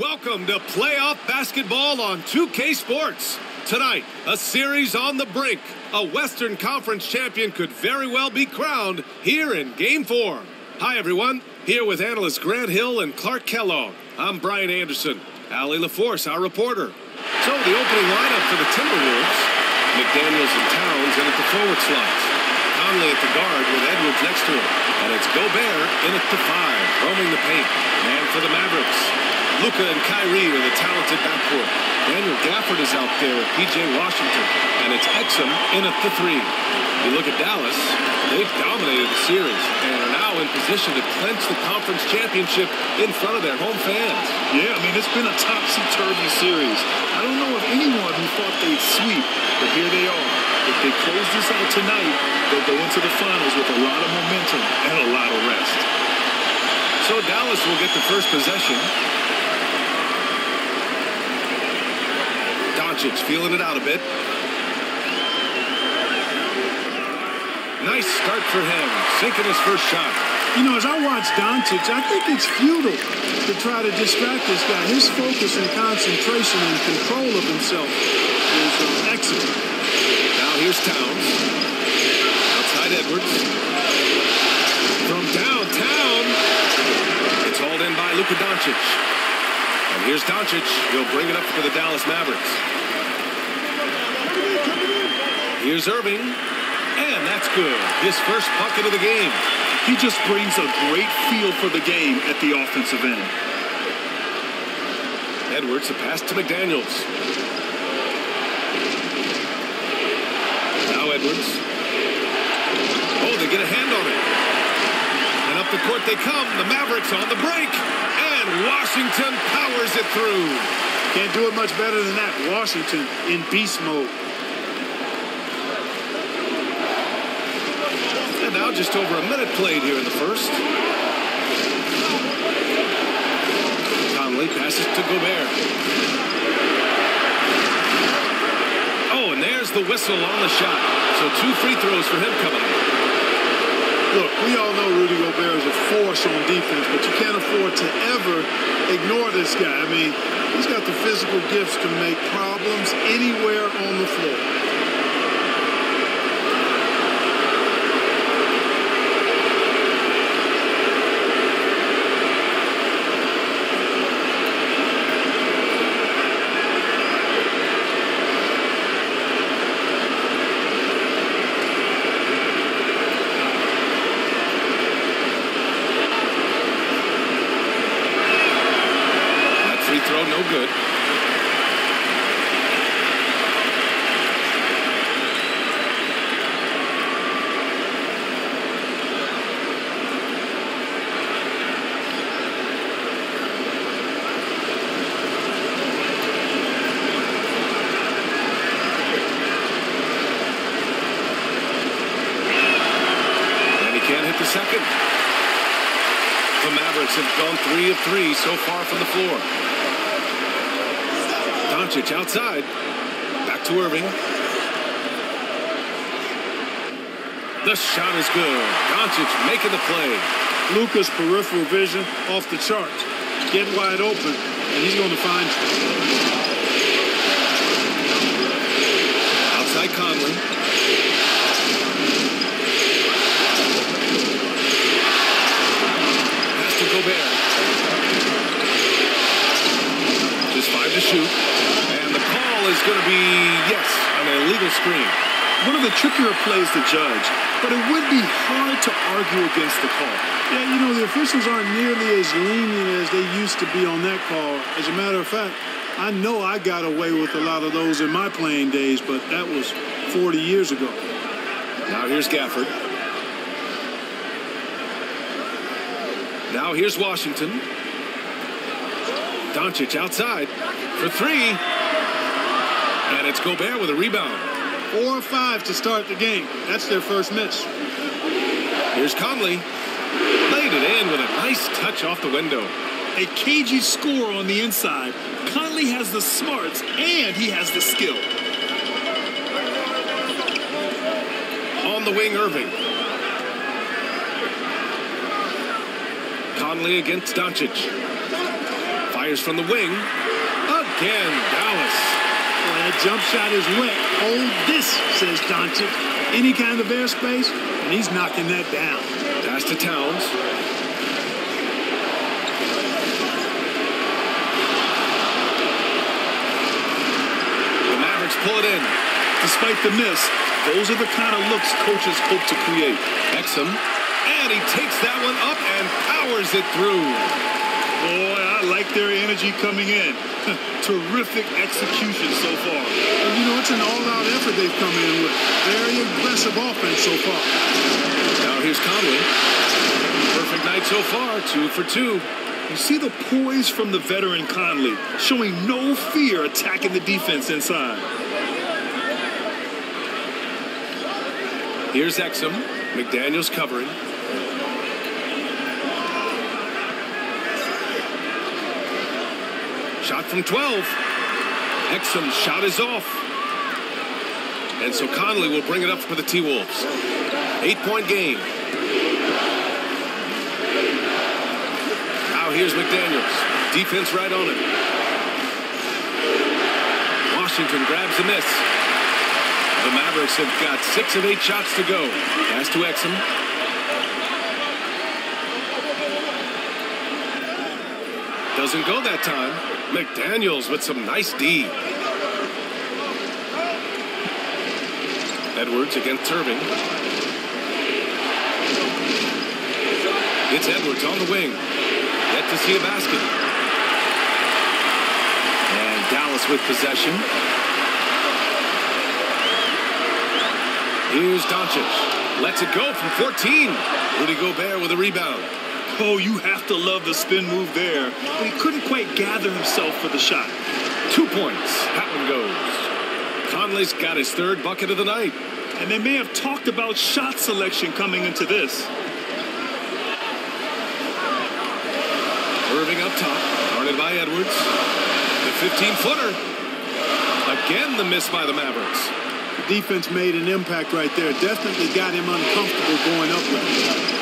Welcome to playoff basketball on 2K Sports. Tonight, a series on the brink. A Western Conference champion could very well be crowned here in Game 4. Hi, everyone. Here with analysts Grant Hill and Clark Kellogg. I'm Brian Anderson. Allie LaForce, our reporter. So, the opening lineup for the Timberwolves. McDaniels and Towns in at the forward slots. Conley at the guard with Edwards next to him. And it's Gobert in at the 5, roaming the paint. And for the Mavericks, Luka and Kyrie with a talented backcourt. Daniel Gafford is out there with P.J. Washington. And it's Exum in at the 3. You look at Dallas, they've dominated the series and are now in position to clinch the conference championship in front of their home fans. Yeah, I mean, it's been a topsy-turvy series. I don't know of anyone who thought they'd sweep, but here they are. If they close this out tonight, they'll go into the finals with a lot of momentum and a lot of rest. So Dallas will get the first possession. Doncic feeling it out a bit. Nice start for him, sinking his first shot. You know, as I watch Doncic, I think it's futile to try to distract this guy. His focus and concentration and control of himself is excellent. Now here's Towns. Outside Edwards. From downtown. It's hauled in by Luka Doncic. And here's Doncic. He'll bring it up for the Dallas Mavericks. Here's Irving. And that's good. His first bucket of the game. He just brings a great feel for the game at the offensive end. Edwards, a pass to McDaniels. Now Edwards. Oh, they get a hand on it. And up the court they come. The Mavericks on the break. Washington powers it through. Can't do it much better than that. Washington in beast mode. And now just over a minute played here in the first. Conley passes to Gobert. Oh, and there's the whistle on the shot. So 2 free throws for him coming up. Look, we all know Rudy Gobert is a force on defense, but you can't afford to ever ignore this guy. I mean, he's got the physical gifts to make problems anywhere on the floor. Second. The Mavericks have gone 3 of 3 so far from the floor. Doncic outside. Back to Irving. The shot is good. Doncic making the play. Luka's peripheral vision off the chart. Get wide open, and he's going to find you. Outside Conley. Just 5 to shoot. And the call is going to be, yes, on an illegal screen. One of the trickier plays to judge, but it would be hard to argue against the call. Yeah, you know, the officials aren't nearly as lenient as they used to be on that call. As a matter of fact, I know I got away with a lot of those in my playing days, but that was 40 years ago. Now here's Gafford. Now here's Washington. Doncic outside for 3. And it's Gobert with a rebound. 4 or 5 to start the game. That's their first miss. Here's Conley. Laid it in with a nice touch off the window. A cagey score on the inside. Conley has the smarts and he has the skill. On the wing, Irving. Conley against Doncic. fires from the wing. Again, Dallas. Well, that jump shot is wet. Hold this, says Doncic. Any kind of airspace, and he's knocking that down. That's to Towns. The Mavericks pull it in. Despite the miss, those are the kind of looks coaches hope to create. Exum. And he takes that one up and powers it through. Boy, I like their energy coming in. Terrific execution so far. And you know, it's an all-out effort they've come in with. Very aggressive offense so far. Now here's Conley. Perfect night so far, 2 for 2. You see the poise from the veteran Conley, showing no fear attacking the defense inside. Here's Exum. McDaniel's covering. Shot from 12. Exum's shot is off. And so Conley will bring it up for the T-Wolves. 8-point game. Now here's McDaniel's. Defense right on it. Washington grabs the miss. The Mavericks have got 6 of 8 shots to go. Pass to Exum. Doesn't go that time. McDaniels with some nice D. Edwards against Irving. It's Edwards on the wing. Yet to see a basket. And Dallas with possession. Here's Doncic. Lets it go from 14. Rudy Gobert with a rebound. Oh, you have to love the spin move there. But he couldn't quite gather himself for the shot. 2 points. That one goes. Conley's got his 3rd bucket of the night. And they may have talked about shot selection coming into this. Irving up top. Guarded by Edwards. The 15-footer. Again, the miss by the Mavericks. The defense made an impact right there. Definitely got him uncomfortable going up with it.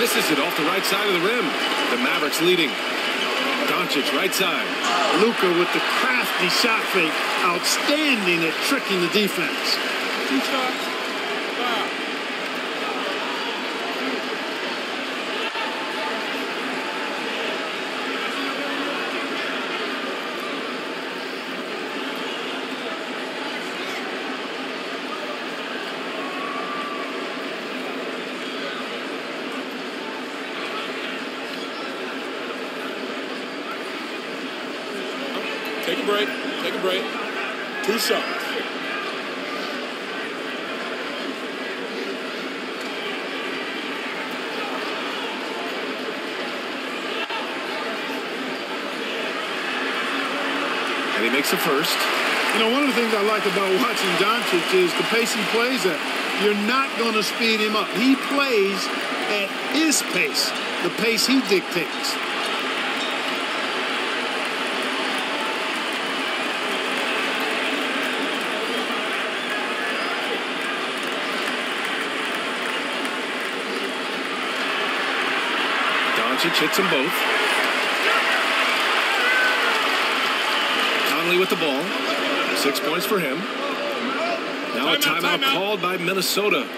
Misses it off the right side of the rim. The Mavericks leading. Doncic right side. Luka with the crafty shot fake. Outstanding at tricking the defense. 2 shots. Wow. Take a break. Take a break. 2 shots. And he makes the first. You know, one of the things I like about watching Doncic is the pace he plays at. You're not going to speed him up. He plays at his pace, the pace he dictates. Hits them both. Conley with the ball. 6 points for him. Now a timeout called by Minnesota.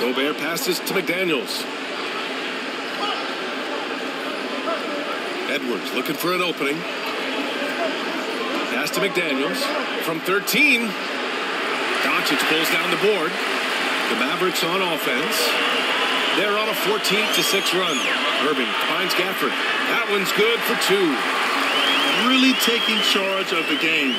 Gobert passes to McDaniels. Edwards looking for an opening. Pass to McDaniels. From 13, Doncic pulls down the board. The Mavericks on offense. They're on a 14-6 run. Irving finds Gafford. That one's good for two. Really taking charge of the game,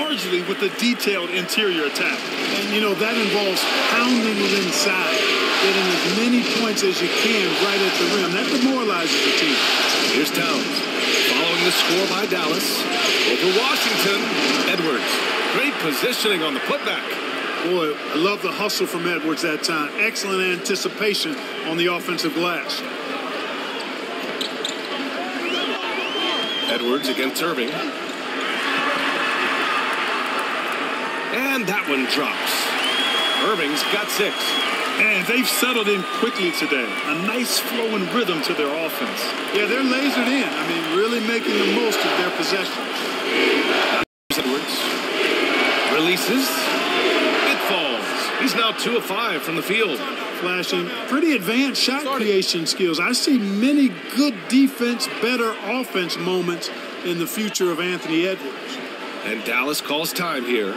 largely with a detailed interior attack. And, you know, that involves pounding it inside, getting as many points as you can right at the rim. That demoralizes the team. Here's Towns, following the score by Dallas. Over Washington, Edwards. Great positioning on the putback. Boy, I love the hustle from Edwards that time. Excellent anticipation on the offensive glass. Edwards against Irving. And that one drops. Irving's got six. And they've settled in quickly today. A nice flowing rhythm to their offense. Yeah, they're lasered in. I mean, really making the most of their possessions. Edwards releases. It falls. He's now 2 of 5 from the field. Flashing pretty advanced shot creation skills. I see many good defense, better offense moments in the future of Anthony Edwards. And Dallas calls time here.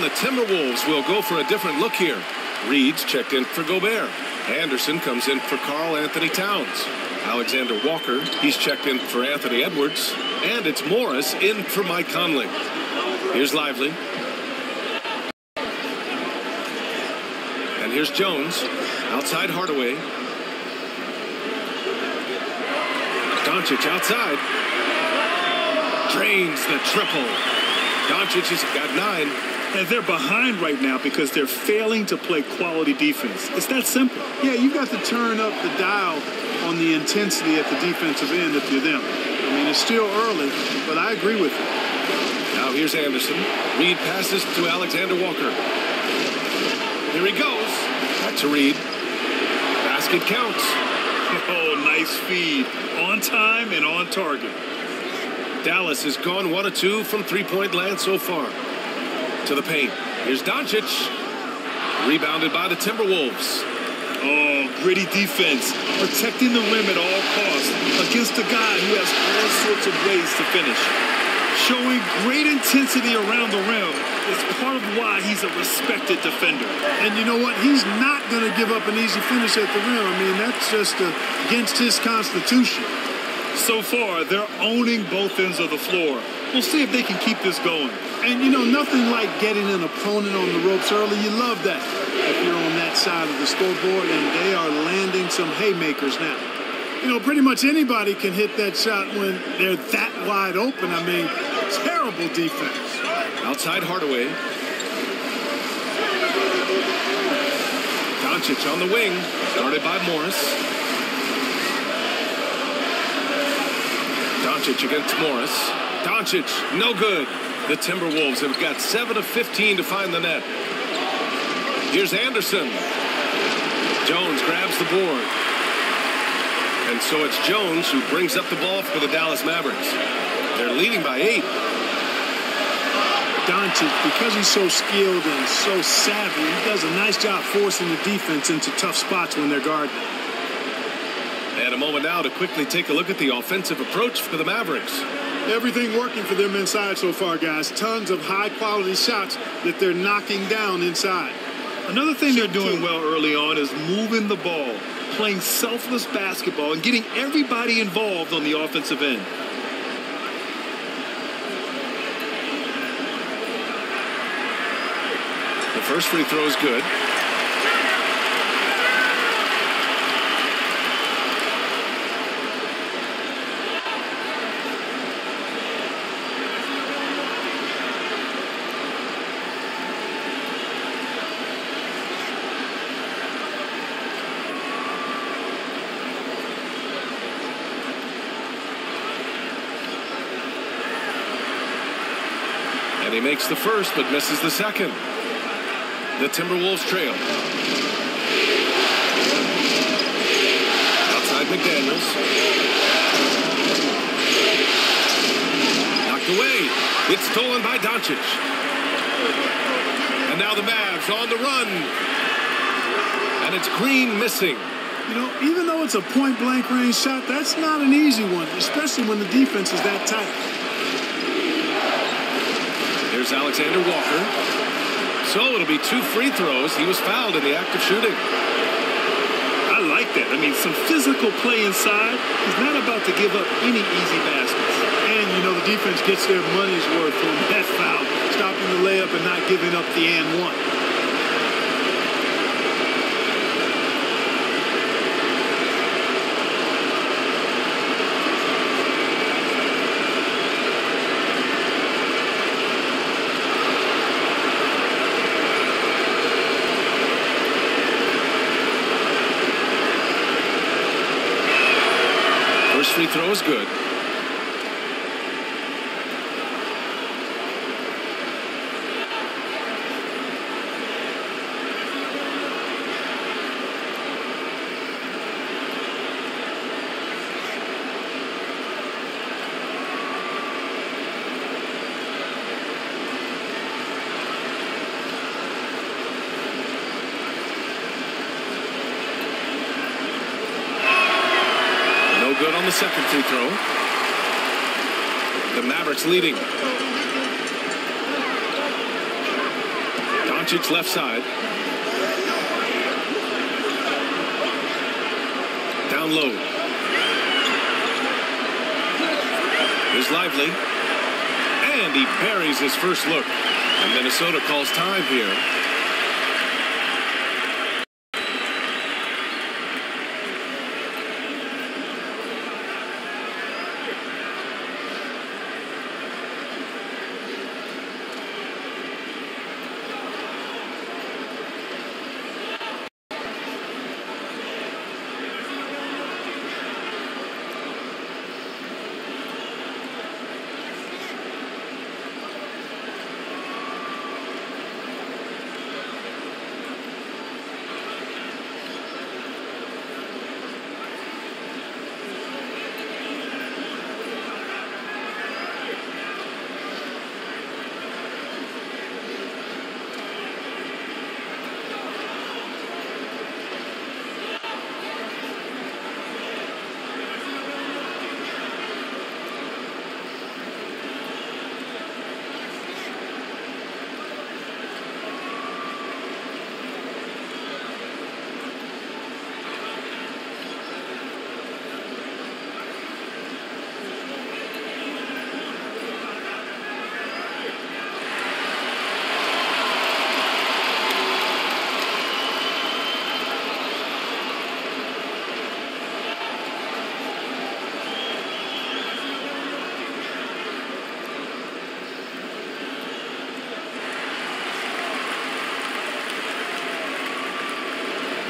The Timberwolves will go for a different look here. Reed's checked in for Gobert. Anderson comes in for Karl Anthony Towns. Alexander-Walker, he's checked in for Anthony Edwards. And it's Morris in for Mike Conley. Here's Lively. And here's Jones. Outside Hardaway. Doncic outside. Drains the triple. Doncic has got 9. And they're behind right now because they're failing to play quality defense. It's that simple. Yeah, you've got to turn up the dial on the intensity at the defensive end if you're them. I mean, it's still early, but I agree with you. Now here's Anderson. Reed passes to Alexander-Walker. Here he goes. Back to Reed. Basket counts. Oh, nice feed. On time and on target. Dallas has gone 1 of 2 from three-point land so far. To the paint. Here's Doncic. Rebounded by the Timberwolves. Oh, gritty defense. Protecting the rim at all costs against a guy who has all sorts of ways to finish. Showing great intensity around the rim is part of why he's a respected defender. And you know what? He's not going to give up an easy finish at the rim. I mean, that's just against his constitution. So far, they're owning both ends of the floor. We'll see if they can keep this going. And, you know, nothing like getting an opponent on the ropes early. You love that if you're on that side of the scoreboard, and they are landing some haymakers now. You know, pretty much anybody can hit that shot when they're that wide open. I mean, terrible defense. Outside Hardaway. Doncic on the wing, guarded by Morris. Doncic against Morris. Doncic, no good. The Timberwolves have got 7 of 15 to find the net. Here's Anderson. Jones grabs the board. And so it's Jones who brings up the ball for the Dallas Mavericks. They're leading by 8. Doncic, because he's so skilled and so savvy, he does a nice job forcing the defense into tough spots when they're guarding. And a moment now to quickly take a look at the offensive approach for the Mavericks. Everything working for them inside so far, guys. Tons of high-quality shots that they're knocking down inside. Another thing they're doing well early on is moving the ball, playing selfless basketball, and getting everybody involved on the offensive end. The first free throw is good. And he makes the first, but misses the second. The Timberwolves trail. Outside McDaniels. Knocked away. It's stolen by Doncic. And now the Mavs on the run. And it's Green missing. You know, even though it's a point-blank range shot, that's not an easy one, especially when the defense is that tight. Here's Alexander-Walker. So it'll be two free throws. He was fouled in the act of shooting. I like that. I mean, some physical play inside. He's not about to give up any easy baskets. And, you know, the defense gets their money's worth from that foul, stopping the layup and not giving up the and one. Free throw is good. Good on the second free throw. The Mavericks leading. Doncic left side. Down low. Here's Lively. And he buries his first look. And Minnesota calls time here.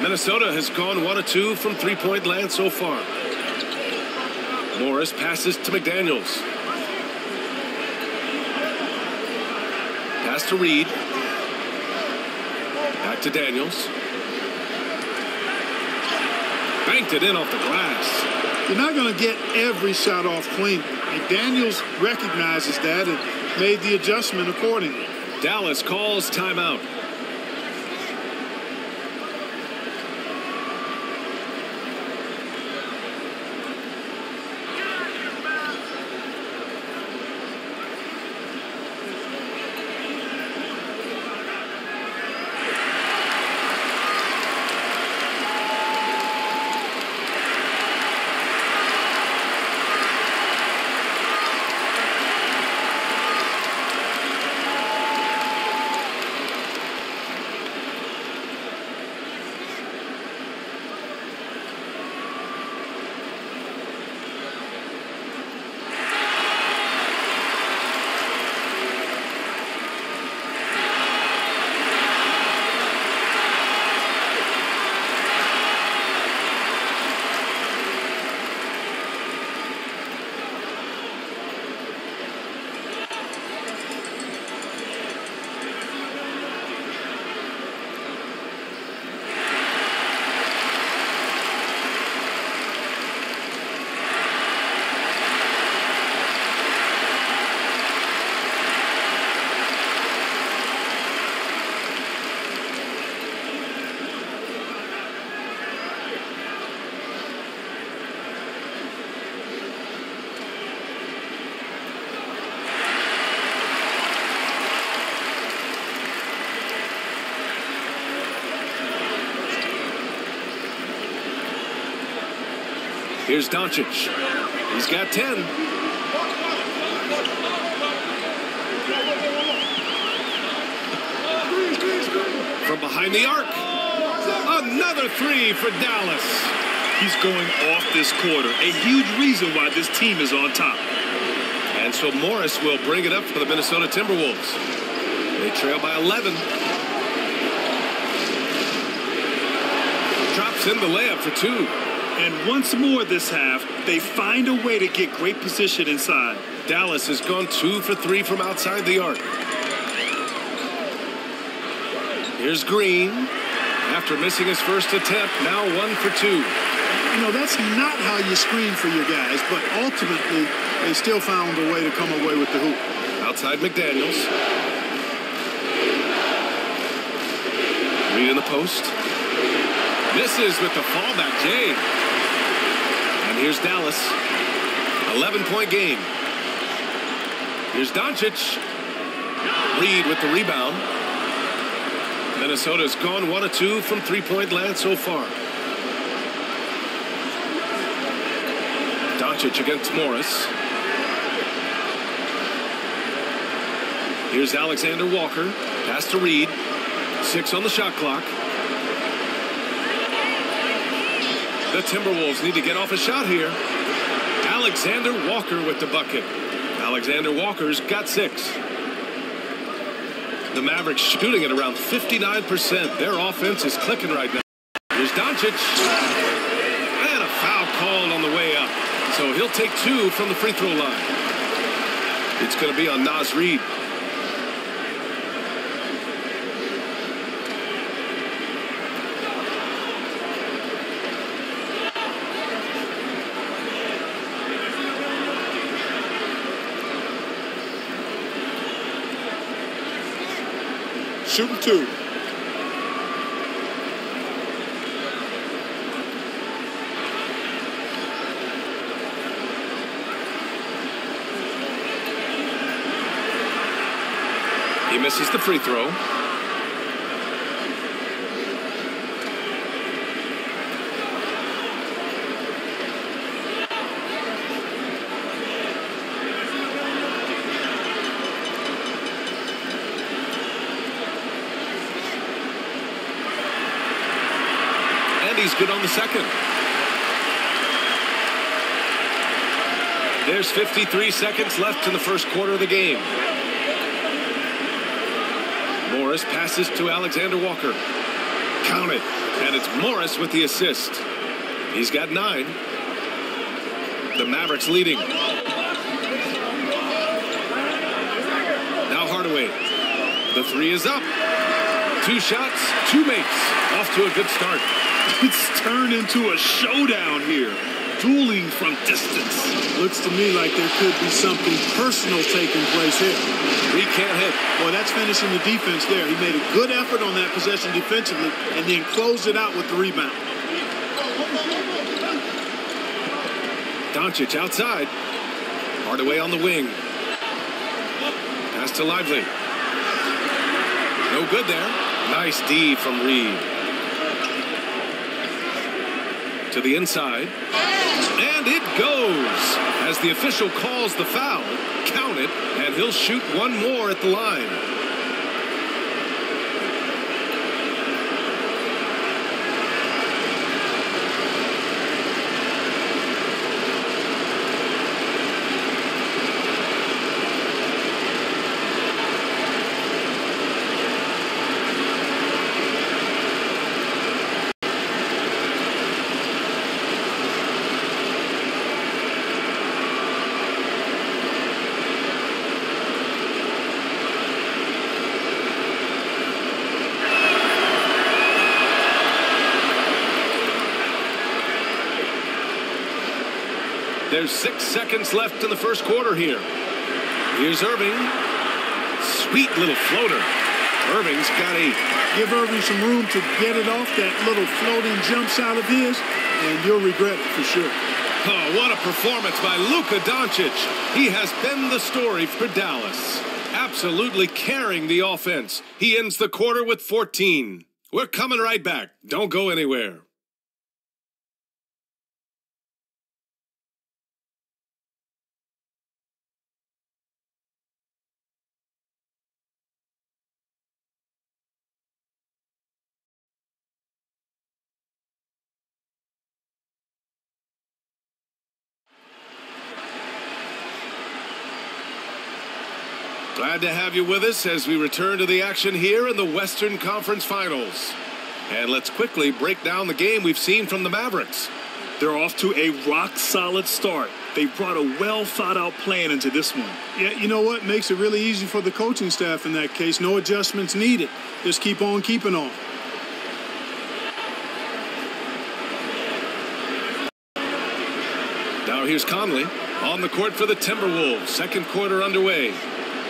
Minnesota has gone 1-of-2 from three-point land so far. Morris passes to McDaniels. Pass to Reed. Back to Daniels. Banked it in off the glass. You're not going to get every shot off clean. McDaniels recognizes that, and made the adjustment accordingly. Dallas calls timeout. Here's Doncic. He's got 10. From behind the arc. Another three for Dallas. He's going off this quarter. A huge reason why this team is on top. And so Morris will bring it up for the Minnesota Timberwolves. They trail by 11. Drops in the layup for two. And once more this half, they find a way to get great position inside. Dallas has gone 2 for 3 from outside the arc. Here's Green. After missing his first attempt, now 1 for 2. You know, that's not how you screen for your guys, but ultimately, they still found a way to come away with the hoop. Outside McDaniels. Reed in the post. Misses with the fallback, Jay. And here's Dallas. 11-point game. Here's Doncic. Reed with the rebound. Minnesota's gone 1 of 2 from three-point land so far. Doncic against Morris. Here's Alexander-Walker. Pass to Reed. 6 on the shot clock. The Timberwolves need to get off a shot here. Alexander-Walker with the bucket. Alexander-Walker's got 6. The Mavericks shooting at around 59%. Their offense is clicking right now. Here's Doncic. And a foul called on the way up. So he'll take 2 from the free throw line. It's going to be on Naz Reid. Shooting 2. He misses the free throw. He's good on the second. There's 53 seconds left in the first quarter of the game. Morris passes to Alexander-Walker. Count it. And it's Morris with the assist. He's got 9. The Mavericks leading. Now Hardaway. The three is up. 2 shots, 2 makes. Off to a good start. It's turned into a showdown here. dueling from distance. Looks to me like there could be something personal taking place here. He can't hit. Boy, that's finishing the defense there. He made a good effort on that possession defensively and then closed it out with the rebound. Doncic outside. Hardaway on the wing. Pass to Lively. No good there. Nice D from Reed. To the inside, and it goes as the official calls the foul. Count it, and he'll shoot one more at the line. There's 6 seconds left in the first quarter here. Here's Irving. Sweet little floater. Irving's got eight. Give Irving some room to get it off. That little floating jumps out of his, and you'll regret it for sure. Oh, what a performance by Luka Doncic. He has been the story for Dallas. Absolutely carrying the offense. He ends the quarter with 14. We're coming right back. Don't go anywhere. Glad to have you with us as we return to the action here in the Western Conference Finals. And let's quickly break down the game we've seen from the Mavericks. They're off to a rock-solid start. They brought a well-thought-out plan into this one. Yeah, you know what? Makes it really easy for the coaching staff in that case. No adjustments needed. Just keep on keeping on. Now here's Conley on the court for the Timberwolves. Second quarter underway.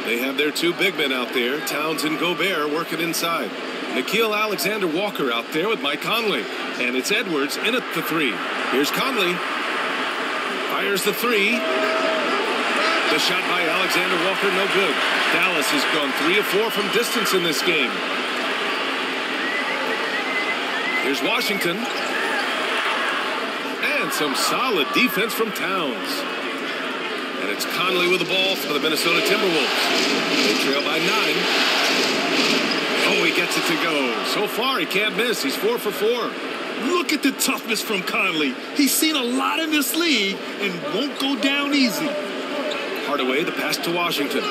They have their two big men out there, Towns and Gobert, working inside. Nikhil Alexander-Walker out there with Mike Conley. And it's Edwards in at the three. Here's Conley. Fires the three. The shot by Alexander-Walker, no good. Dallas has gone 3 of 4 from distance in this game. Here's Washington. And some solid defense from Towns. And it's Conley with the ball for the Minnesota Timberwolves. They trail by 9. Oh, he gets it to go. So far, he can't miss. He's 4 for 4. Look at the toughness from Conley. He's seen a lot in this league and won't go down easy. Hardaway, the pass to Washington.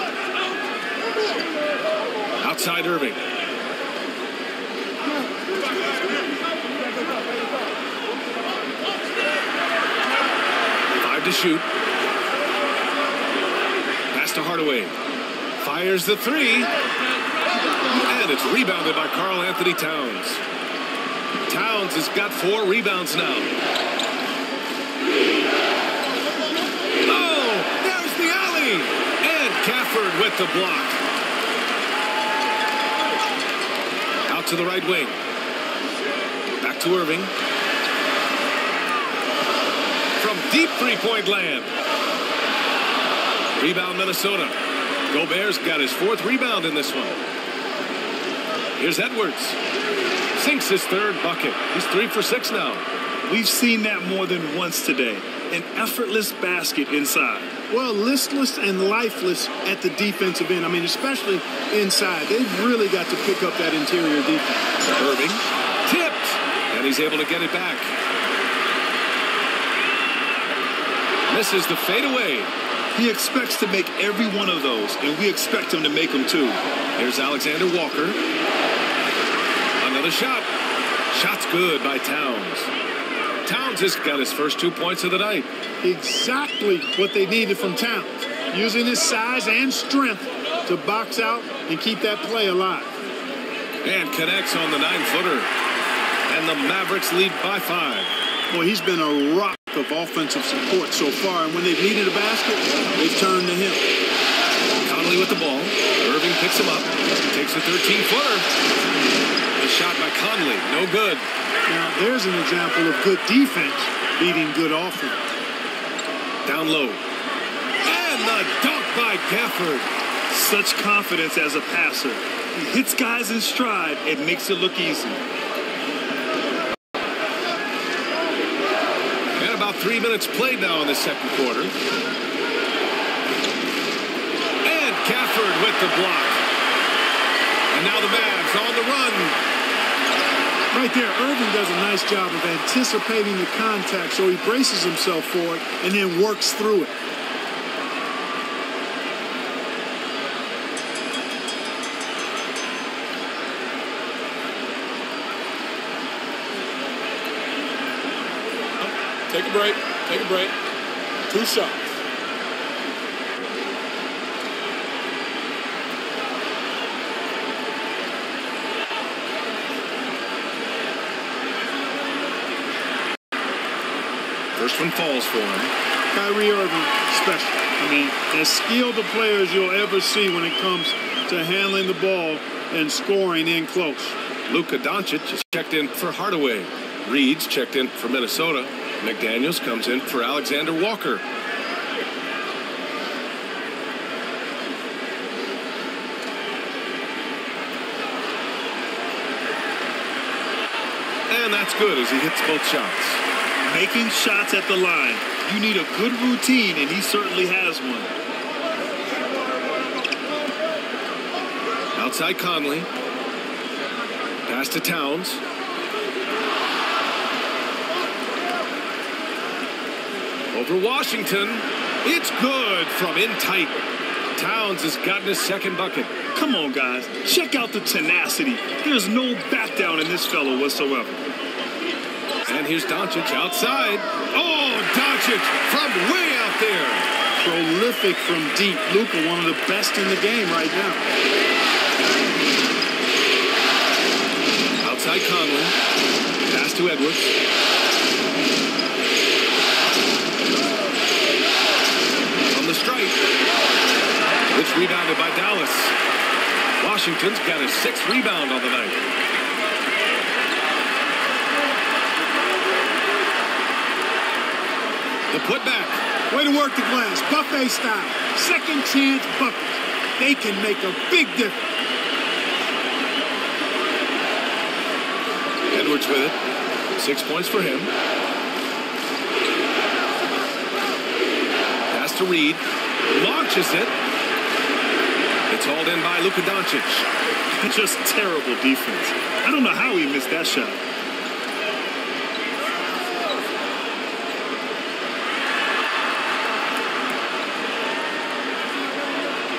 Outside Irving. Five to shoot. To Hardaway. Fires the three. And it's rebounded by Karl Anthony Towns. Towns has got 4 rebounds now. Oh, there's the alley. And Gafford with the block. Out to the right wing. Back to Irving. From deep three-point land. Rebound, Minnesota. Gobert's got his 4th rebound in this one. Here's Edwards. Sinks his 3rd bucket. He's 3 for 6 now. We've seen that more than once today. An effortless basket inside. Well, listless and lifeless at the defensive end. I mean, especially inside. They've really got to pick up that interior defense. Irving. Tipped. And he's able to get it back. Misses the fadeaway. He expects to make every one of those, and we expect him to make them too. Here's Alexander-Walker. Another shot. Shot's good by Towns. Towns has got his first 2 points of the night. Exactly what they needed from Towns. Using his size and strength to box out and keep that play alive. And connects on the 9-footer. And the Mavericks lead by 5. Boy, he's been a rock lack of offensive support so far. And when they've needed a basket, they've turned to him. Conley with the ball. Irving picks him up. Takes a 13-footer. The shot by Conley. No good. Now, there's an example of good defense beating good offense. Down low. And the dunk by Gafford. Such confidence as a passer. He hits guys in stride. It makes it look easy. 3 minutes played now in the second quarter. And Gafford with the block. And now the Mavs on the run. Right there, Irving does a nice job of anticipating the contact, so he braces himself for it and then works through it. Take a break. Take a break. Two shots. First one falls for him. Kyrie Irving, special. I mean, as skilled a player as you'll ever see when it comes to handling the ball and scoring in close. Luka Doncic checked in for Hardaway. Reid's checked in for Minnesota. McDaniels comes in for Alexander-Walker. And that's good as he hits both shots. Making shots at the line. You need a good routine, and he certainly has one. Outside Conley. Pass to Towns. Over Washington, it's good from in tight. Towns has gotten his second bucket. Come on, guys. Check out the tenacity. There's no back down in this fellow whatsoever. And here's Doncic outside. Oh, Doncic from way out there. Prolific from deep. Luka, one of the best in the game right now. Outside Conley. Pass to Edwards. The strike. It's rebounded by Dallas. Washington's got his sixth rebound on the night. The putback. Way to work the glass. Buffet style. Second chance bucket. They can make a big difference. Edwards with it. 6 points for him. To Reid, launches it. It's hauled in by Luka Doncic. Just terrible defense. I don't know how he missed that shot.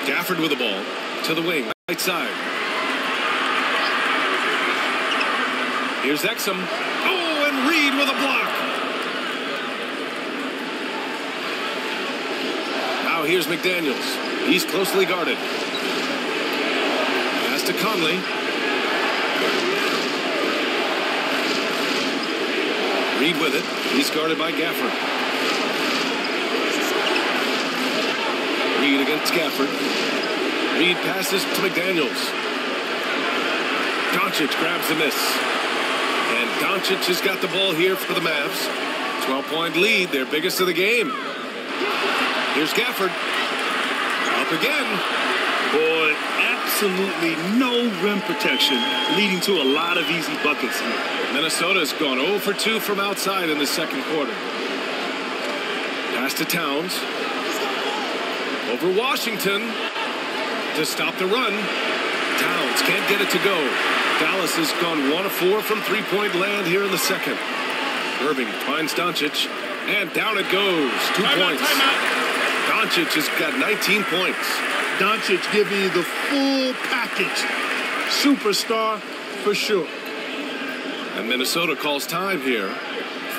Gafford with the ball to the wing, right side. Here's Exum. Oh, and Reid with a block. Here's McDaniels. He's closely guarded. Pass to Conley. Reid with it. He's guarded by Gafford. Reid against Gafford. Reid passes to McDaniels. Doncic grabs the miss. And Doncic has got the ball here for the Mavs. 12-point lead, their biggest of the game. Here's Gafford. Up again. Boy, absolutely no rim protection, leading to a lot of easy buckets here. Minnesota's gone 0 for 2 from outside in the second quarter. Pass to Towns. Over Washington to stop the run. Towns can't get it to go. Dallas has gone 1 of 4 from three-point land here in the second. Irving finds Doncic, and down it goes. 2 points. Doncic has got 19 points. Doncic giving you the full package. Superstar for sure. And Minnesota calls time here.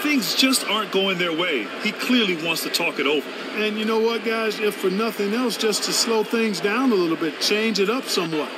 Things just aren't going their way. He clearly wants to talk it over. And you know what, guys? If for nothing else, just to slow things down a little bit, change it up somewhat.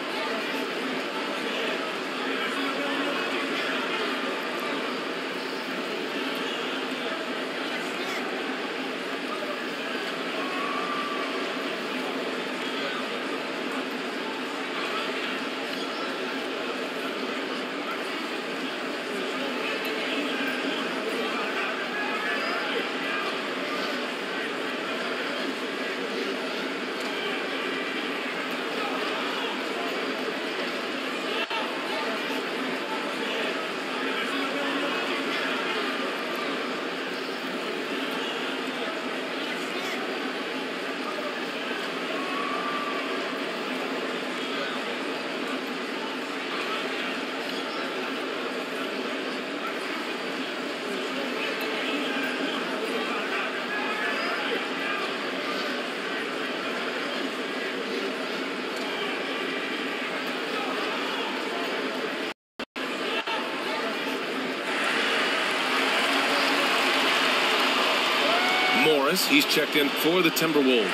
Dallas. He's checked in for the Timberwolves.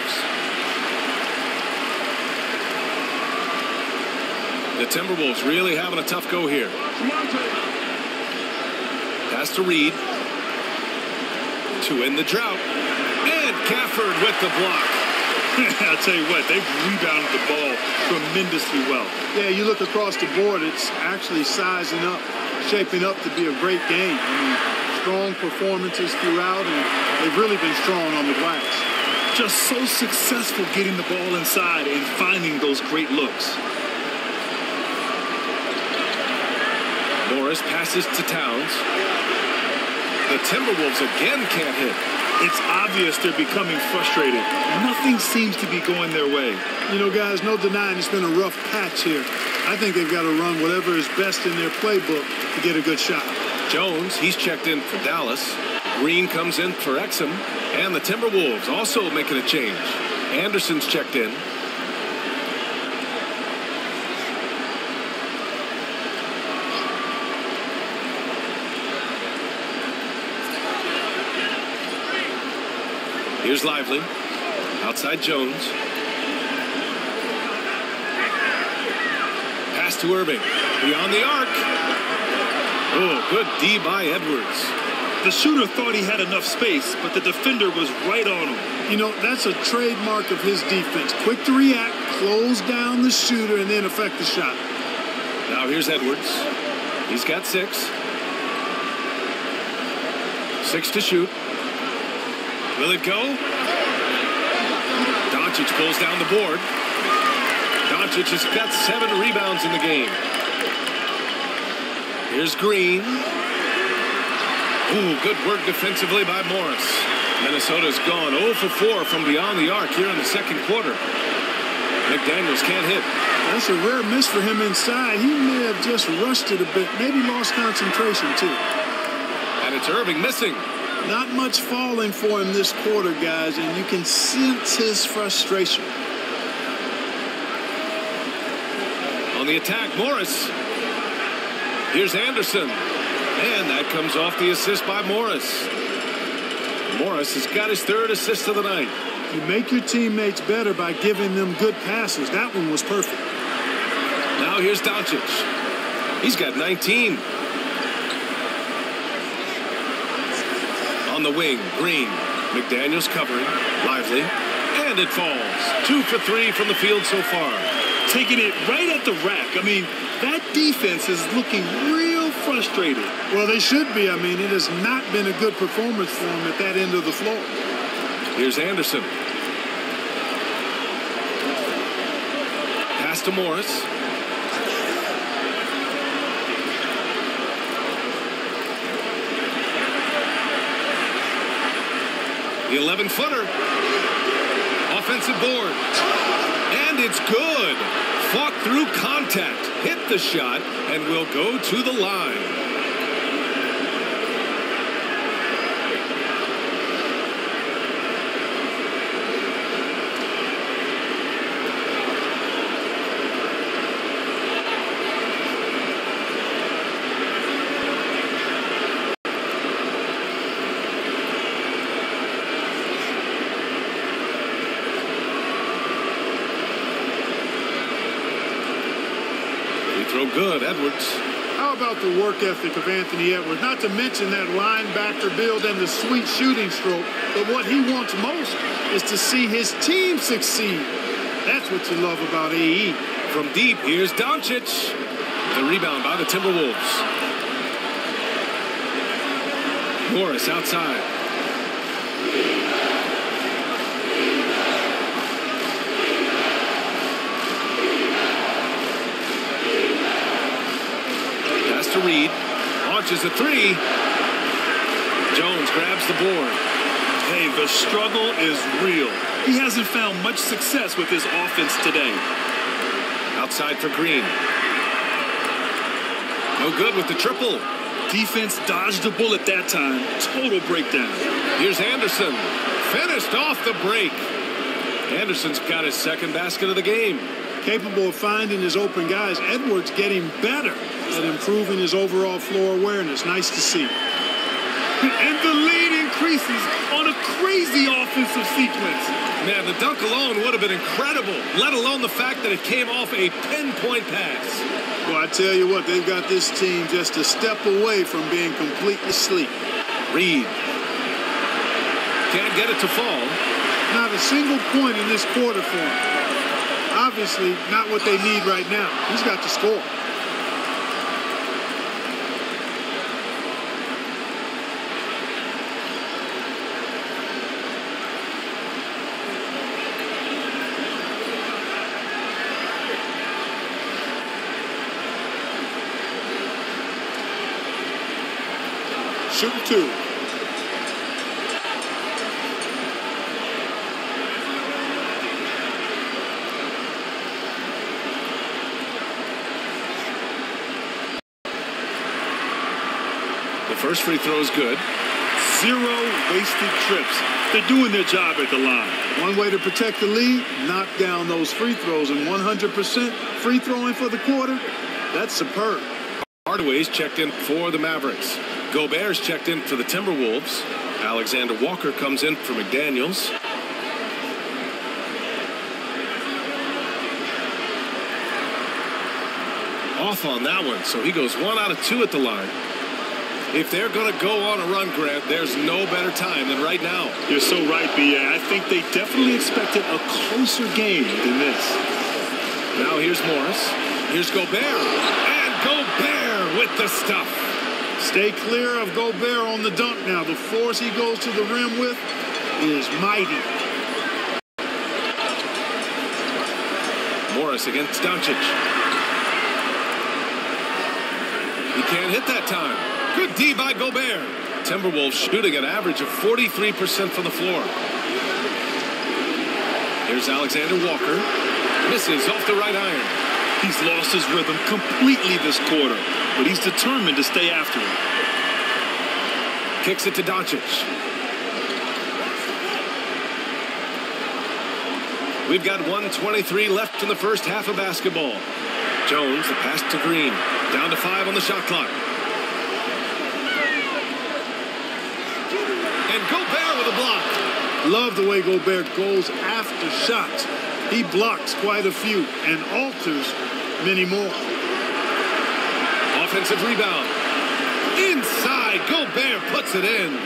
The Timberwolves really having a tough go here. Pass to Reid to end the drought. And Gafford with the block. I'll tell you what, they've rebounded the ball tremendously well. Yeah, you look across the board, it's actually sizing up, shaping up to be a great game. Strong performances throughout, and they've really been strong on the glass. Just so successful getting the ball inside and finding those great looks. Morris passes to Towns. The Timberwolves again can't hit. It's obvious they're becoming frustrated. Nothing seems to be going their way. You know, guys, no denying it's been a rough patch here. I think they've got to run whatever is best in their playbook to get a good shot. Jones, he's checked in for Dallas. Green comes in for Exum. And the Timberwolves also making a change. Anderson's checked in. Here's Lively, outside Jones. Pass to Irving, beyond the arc. Oh, good D by Edwards. The shooter thought he had enough space, but the defender was right on him. You know, that's a trademark of his defense. Quick to react, close down the shooter, and then affect the shot. Now here's Edwards. He's got six. Six to shoot. Will it go? Doncic pulls down the board. Doncic has got 7 rebounds in the game. Here's Green. Ooh, good work defensively by Morris. Minnesota's gone 0 for 4 from beyond the arc here in the second quarter. McDaniels can't hit. That's a rare miss for him inside. He may have just rushed it a bit, maybe lost concentration too. And it's Irving missing. Not much falling for him this quarter, guys, and you can sense his frustration. On the attack, Morris. Here's Anderson. And that comes off the assist by Morris. Morris has got his 3rd assist of the night. You make your teammates better by giving them good passes. That one was perfect. Now here's Doncic. He's got 19. On the wing, Green. McDaniels covering. Lively. And it falls. 2 for 3 from the field so far. Taking it right at the rack. I mean, that defense is looking real frustrated. Well, they should be. I mean, it has not been a good performance for them at that end of the floor. Here's Anderson. Pass to Morris. The 11-footer. Offensive board. And it's good. Fought through contact. Hit the shot and will go to the line. Good, Edwards. How about the work ethic of Anthony Edwards? Not to mention that linebacker build and the sweet shooting stroke. But what he wants most is to see his team succeed. That's what you love about AE. From deep, here's Doncic. The rebound by the Timberwolves. Morris outside. Reid launches a three. Jones grabs the board. Hey, the struggle is real. He hasn't found much success with his offense today. Outside for Green. No good with the triple. Defense dodged a bullet that time. Total breakdown. Here's Anderson. Finished off the break. Anderson's got his 2nd basket of the game. Capable of finding his open guys. Edwards getting better at improving his overall floor awareness. Nice to see. And the leading creases on a crazy offensive sequence. Man, the dunk alone would have been incredible, let alone the fact that it came off a pinpoint pass. Well, I tell you what, they've got this team just a step away from being completely asleep. Reid can't get it to fall. Not a single point in this quarter for him. Obviously, not what they need right now. He's got to score. Shooting two. The first free throw is good. Zero wasted trips. They're doing their job at the line. One way to protect the lead, knock down those free throws, and 100% free throwing for the quarter. That's superb. Hardaway's checked in for the Mavericks. Gobert's checked in for the Timberwolves. Alexander-Walker comes in for McDaniels. Off on that one, so he goes 1 out of 2 at the line. If they're going to go on a run, Grant, there's no better time than right now. You're so right, B.A. I think they definitely expected a closer game than this. Now here's Morris. Here's Gobert. And Gobert with the stuff. Stay clear of Gobert on the dunk now. The force he goes to the rim with is mighty. Morris against Doncic. He can't hit that time. Good D by Gobert. Timberwolves shooting an average of 43% from the floor. Here's Alexander Walker. Misses off the right iron. He's lost his rhythm completely this quarter, but he's determined to stay after it. Kicks it to Doncic. We've got 1:23 left in the first half of basketball. Jones, the pass to Green. Down to 5 on the shot clock. And Gobert with a block. Love the way Gobert goes after shots. He blocks quite a few and alters many more. Offensive rebound. Inside, Gobert puts it in.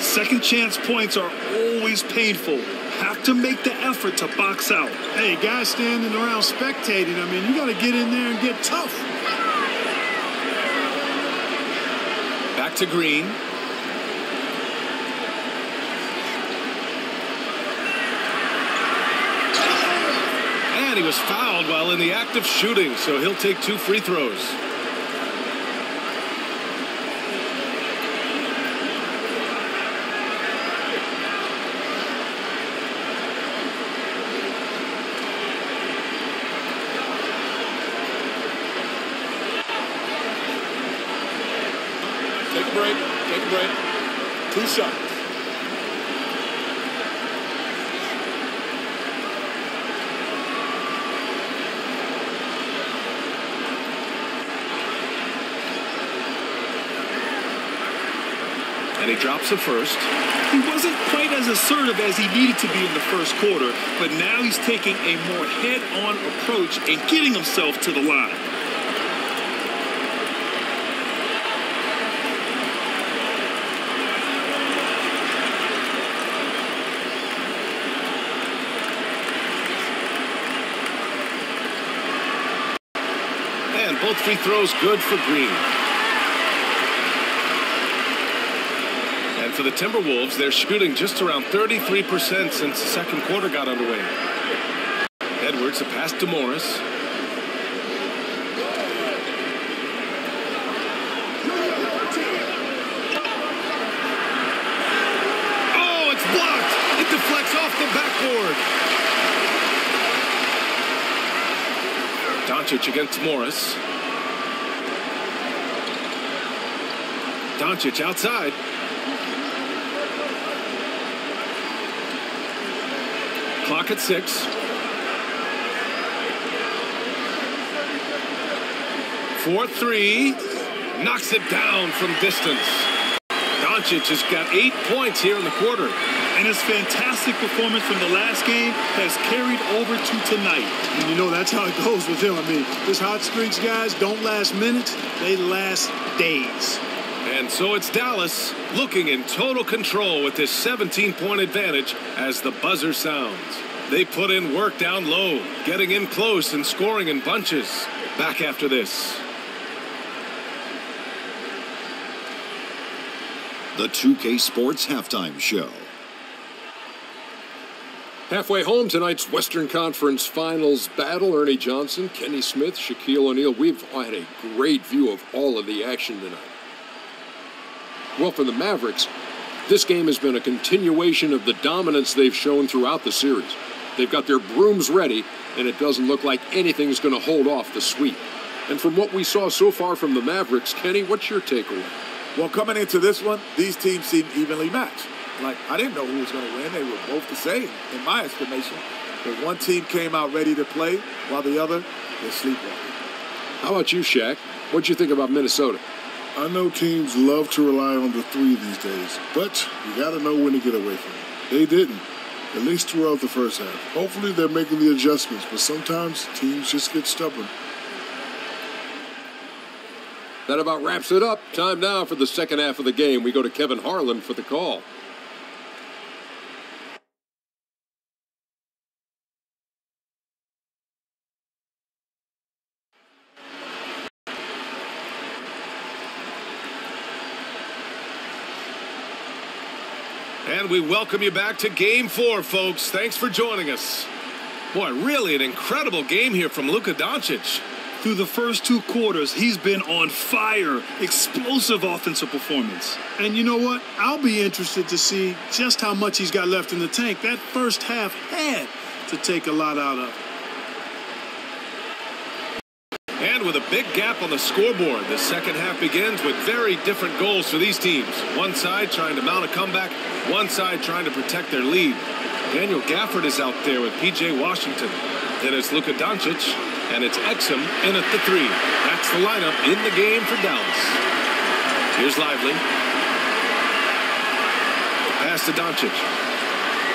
Second chance points are always painful. Have to make the effort to box out. Hey, guys standing around spectating, I mean, you got to get in there and get tough. Back to Green. And he was fouled while in the act of shooting, so he'll take 2 free throws. Take a break. Take a break. 2 shots. He drops the first. He wasn't quite as assertive as he needed to be in the first quarter, but now he's taking a more head-on approach and getting himself to the line. And both free throws good for Green. For the Timberwolves, they're shooting just around 33% since the second quarter got underway. Edwards, a pass to Morris. Oh, it's blocked! It deflects off the backboard. Doncic against Morris. Doncic outside. Clock at 6. 4-3. Knocks it down from distance. Doncic has got 8 points here in the quarter. And his fantastic performance from the last game has carried over to tonight. And you know, that's how it goes with him. I mean, these hot streaks, guys, don't last minutes. They last days. And so it's Dallas looking in total control with this 17-point advantage as the buzzer sounds. They put in work down low, getting in close and scoring in bunches. Back after this. The 2K Sports Halftime Show. Halfway home tonight's Western Conference Finals battle. Ernie Johnson, Kenny Smith, Shaquille O'Neal. We've had a great view of all of the action tonight. Well, for the Mavericks, this game has been a continuation of the dominance they've shown throughout the series. They've got their brooms ready, and it doesn't look like anything's going to hold off the sweep. And from what we saw so far from the Mavericks, Kenny, what's your takeaway? Well, coming into this one, these teams seem evenly matched. Like, I didn't know who was going to win. They were both the same, in my estimation. But one team came out ready to play, while the other was sleepwalking. How about you, Shaq? What'd you think about Minnesota? I know teams love to rely on the three these days, but you got to know when to get away from it. They didn't, at least throughout the first half. Hopefully they're making the adjustments, but sometimes teams just get stubborn. That about wraps it up. Time now for the second half of the game. We go to Kevin Harlan for the call. And we welcome you back to Game 4, folks. Thanks for joining us. Boy, really an incredible game here from Luka Doncic. Through the first two quarters, he's been on fire. Explosive offensive performance. And you know what? I'll be interested to see just how much he's got left in the tank. That first half had to take a lot out of it. And with a big gap on the scoreboard, the second half begins with very different goals for these teams. One side trying to mount a comeback. One side trying to protect their lead. Daniel Gafford is out there with P.J. Washington. Then it's Luka Doncic, and it's Exum in at the three. That's the lineup in the game for Dallas. Here's Lively. Pass to Doncic.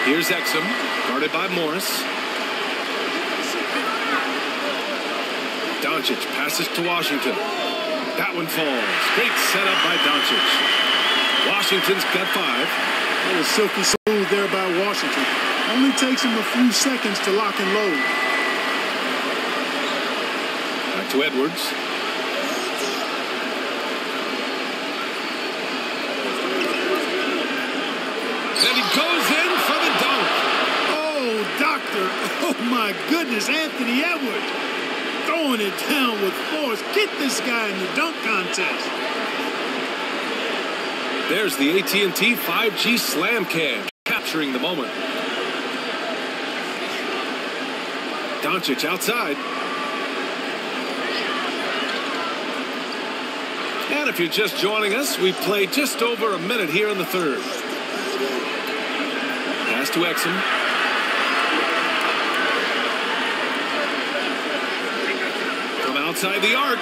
Here's Exum, guarded by Morris. Doncic passes to Washington. That one falls. Great setup by Doncic. Washington's got five. It was silky smooth there by Washington. Only takes him a few seconds to lock and load. Back to Edwards. And he goes in for the dunk. Oh, doctor. Oh, my goodness. Anthony Edwards throwing it down with force. Get this guy in the dunk contest. There's the AT&T 5G slam cam, capturing the moment. Doncic outside. And if you're just joining us, we play just over a minute here in the third. Pass to Exum. From outside the arc.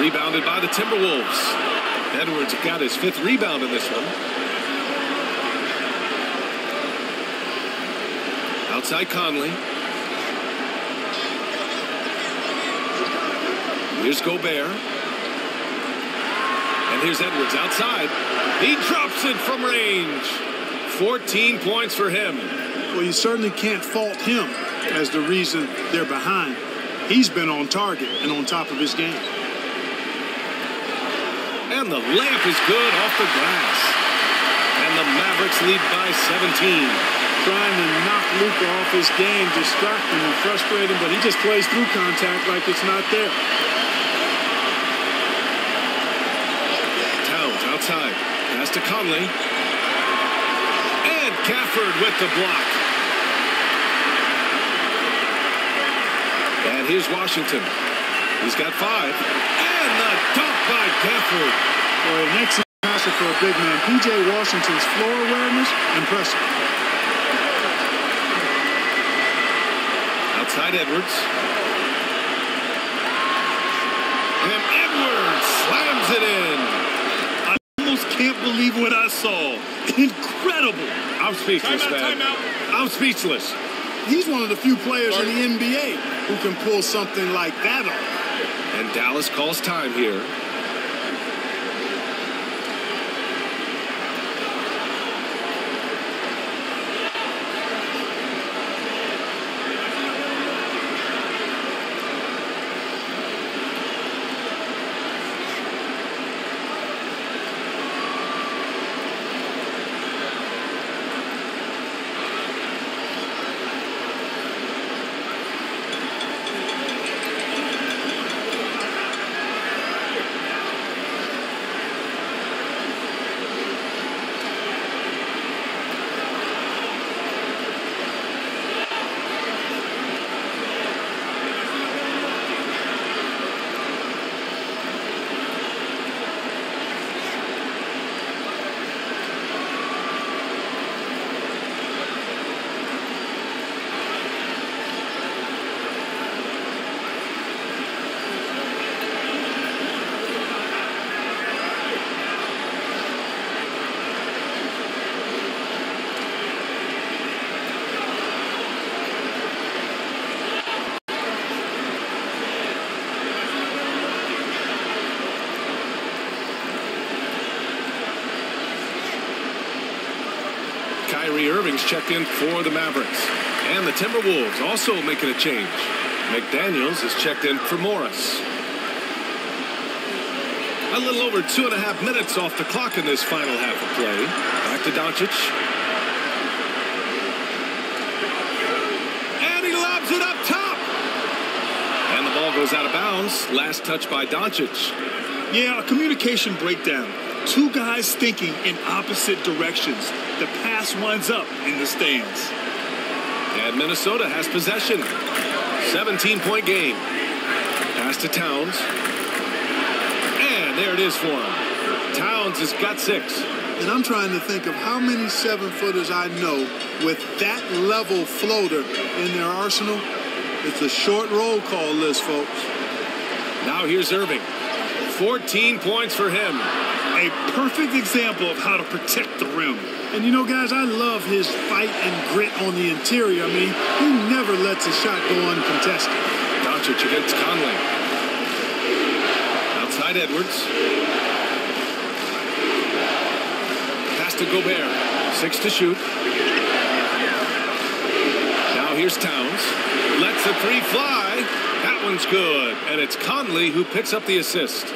Rebounded by the Timberwolves. Edwards got his fifth rebound in this one. Outside Conley. Here's Gobert. And here's Edwards outside. He drops it from range. 14 points for him. Well, you certainly can't fault him as the reason they're behind. He's been on target and on top of his game. And the layup is good off the glass. And the Mavericks lead by 17. Trying to knock Luka off his game, distract him and frustrate him, but he just plays through contact like it's not there. Towns outside. Pass to Conley. And Gafford with the block. And here's Washington. He's got five. And the dunk by Gafford. Boy, an excellent passer for a big man. P.J. Washington's floor awareness, impressive. Outside Edwards. And Edwards slams it in. I almost can't Incredible. I'm speechless, man. I'm speechless. He's one of the few players in the NBA who can pull something like that off. And Dallas calls time here. Kyrie Irving's checked in for the Mavericks. And the Timberwolves also making a change. McDaniels is checked in for Morris. A little over 2.5 minutes off the clock in this final half of play. Back to Doncic. And he lobs it up top! And the ball goes out of bounds. Last touch by Doncic. Yeah, a communication breakdown. Two guys thinking in opposite directions. The pass winds up in the stands. And Minnesota has possession. 17-point game. Pass to Towns. And there it is for him. Towns has got 6. And I'm trying to think of how many 7-footers I know with that level floater in their arsenal. It's a short roll call list, folks. Now here's Irving. 14 points for him. A perfect example of how to protect the rim. And you know, guys, I love his fight and grit on the interior. I mean, he never lets a shot go uncontested. Doncic against Conley. Outside Edwards. Pass to Gobert. 6 to shoot. Now here's Towns. Lets the three fly. That one's good. And it's Conley who picks up the assist.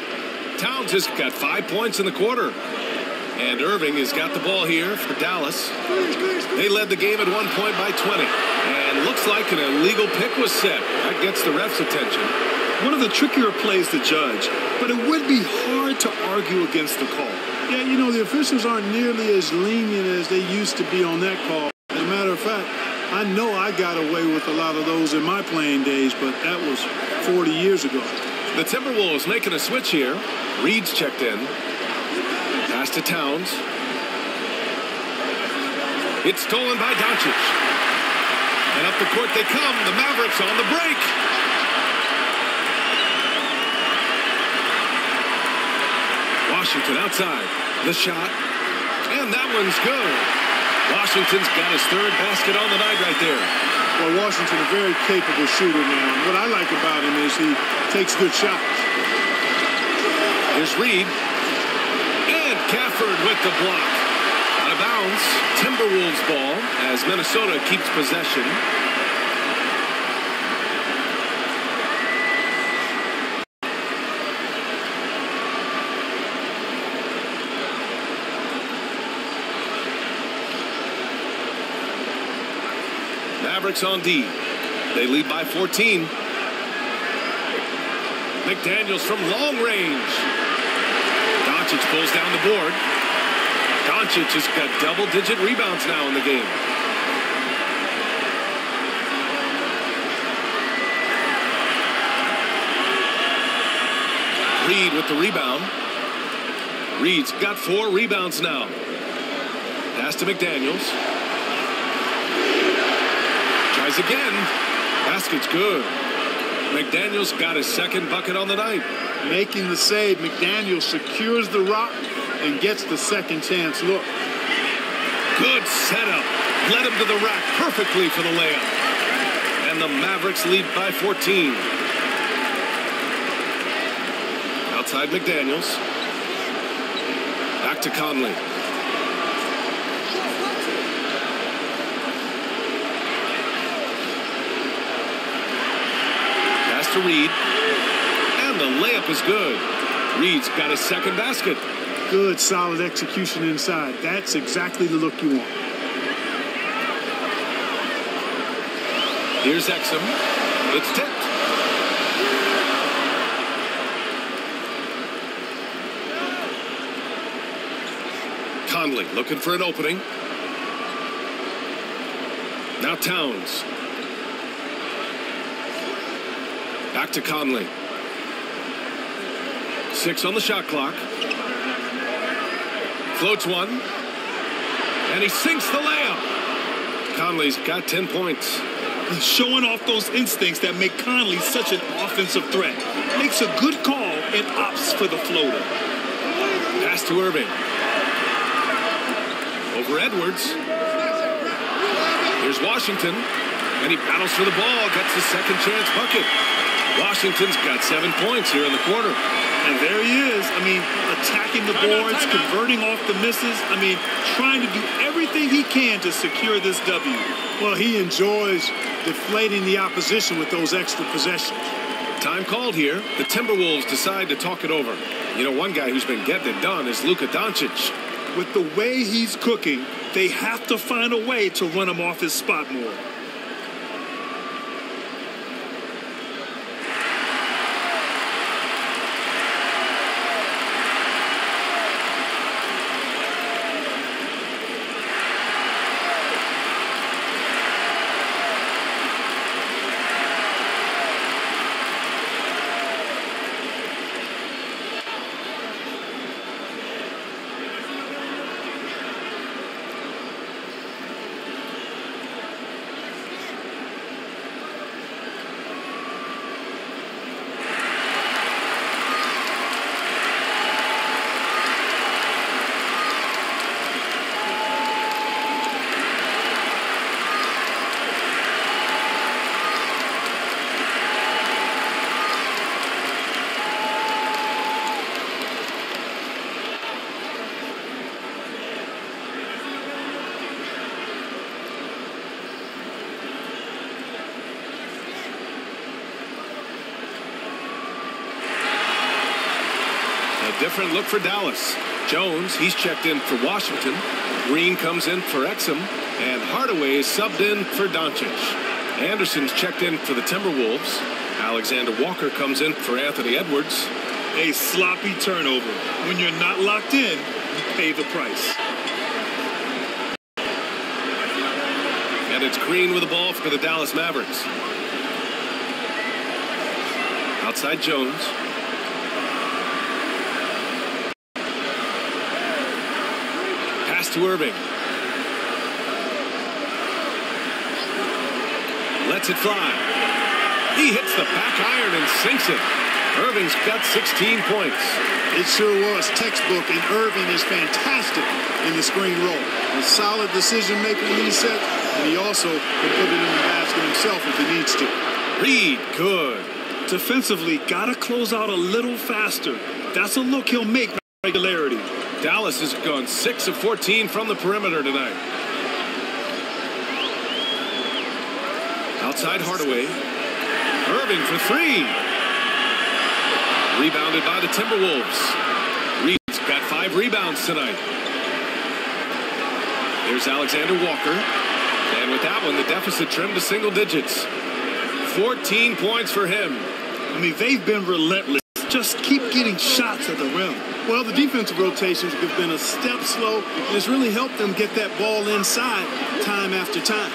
Towns has got 5 points in the quarter. And Irving has got the ball here for Dallas. They led the game at one point by 20. And looks like an illegal pick was set. That gets the ref's attention. One of the trickier plays to judge, but it would be hard to argue against the call. Yeah, you know, the officials aren't nearly as lenient as they used to be on that call. As a matter of fact, I know I got away with a lot of those in my playing days, but that was 40 years ago. The Timberwolves making a switch here. Reed's checked in. Pass to Towns. It's stolen by Doncic. And up the court they come. The Mavericks on the break. Washington outside. The shot. And that one's good. Washington's got his third basket on the night right there. Well, Washington, a very capable shooter now. And what I like about him is he takes good shots. Here's Reid. And Gafford with the block. Out of bounds. Timberwolves ball as Minnesota keeps possession. Mavericks on D. They lead by 14. McDaniels from long range. Doncic pulls down the board. Doncic has got double-digit rebounds now in the game. Reid with the rebound. Reid's got 4 rebounds now. Pass to McDaniels. Tries again. Basket's good. McDaniels got his 2nd bucket on the night. Making the save, McDaniels secures the rock and gets the second chance look. Good setup. Led him to the rack perfectly for the layup. And the Mavericks lead by 14. Outside McDaniels. Back to Conley. Pass to Reid. And the layup is good. Reid's got a second basket. Good, solid execution inside. That's exactly the look you want. Here's Exum. It's tipped. Conley looking for an opening. Now Towns. Back to Conley. 6 on the shot clock. Floats one, and he sinks the layup. Conley's got 10 points. He's showing off those instincts that make Conley such an offensive threat. Makes a good call and opts for the floater. Pass to Irving. Over Edwards. Here's Washington, and he battles for the ball. Gets the second chance bucket. Washington's got 7 points here in the quarter. And there he is. I mean, attacking the boards, converting off the misses. I mean, trying to do everything he can to secure this W. Well, he enjoys deflating the opposition with those extra possessions. Time called here. The Timberwolves decide to talk it over. You know, one guy who's been getting it done is Luka Doncic. With the way he's cooking, they have to find a way to run him off his spot more. Different look for Dallas. Jones, he's checked in for Washington. Green comes in for Exum. And Hardaway is subbed in for Doncic. Anderson's checked in for the Timberwolves. Alexander-Walker comes in for Anthony Edwards. A sloppy turnover. When you're not locked in, you pay the price. And it's Green with the ball for the Dallas Mavericks. Outside Jones. To Irving. Lets it fly. He hits the back iron and sinks it. Irving's got 16 points. It sure was textbook, and Irving is fantastic in the screen roll. A solid decision maker in these sets, and he also can put it in the basket himself if he needs to. Reid, good. Defensively, gotta close out a little faster. That's a look he'll make with regularity. Dallas has gone 6 of 14 from the perimeter tonight. Outside Hardaway. Irving for three. Rebounded by the Timberwolves. Reid's got 5 rebounds tonight. There's Alexander-Walker. And with that one, the deficit trimmed to single digits. 14 points for him. I mean, they've been relentless. Just keep getting shots at the rim. Well, the defensive rotations have been a step slow, and it's really helped them get that ball inside time after time.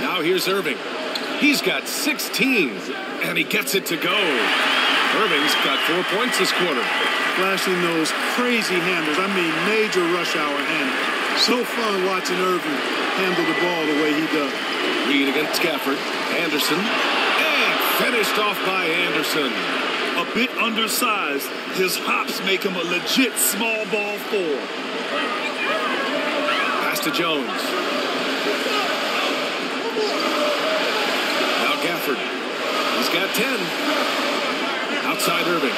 Now here's Irving. He's got 16, and he gets it to go. Irving's got 4 points this quarter. Flashing those crazy handles. I mean, major rush hour handles. So fun watching Irving handle the ball the way he does. Reid against Gafford. Anderson. And finished off by Anderson. A bit undersized, his hops make him a legit small ball four. Pass to Jones. Now Gafford. He's got 10. Outside Irving.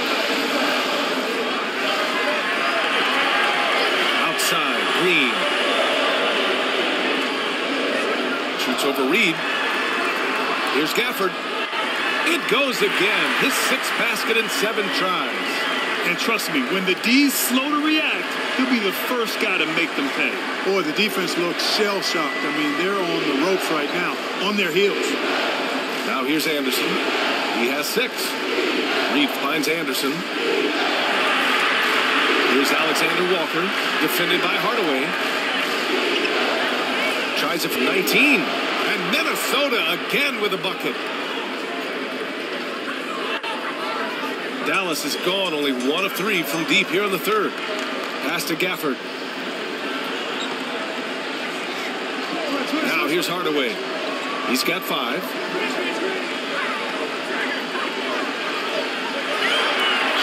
Outside Green. Shoots over Reed. Here's Gafford. It goes again. His sixth basket in 7 tries. And trust me, when the D's slow to react, he'll be the first guy to make them pay. Boy, the defense looks shell-shocked. I mean, they're on the ropes right now, on their heels. Now here's Anderson. He has 6. Reed finds Anderson. Here's Alexander-Walker, defended by Hardaway. Tries it from 19. And Minnesota again with a bucket. Dallas is gone, only 1 of 3 from deep here in the third. Pass to Gafford. Now here's Hardaway. He's got 5.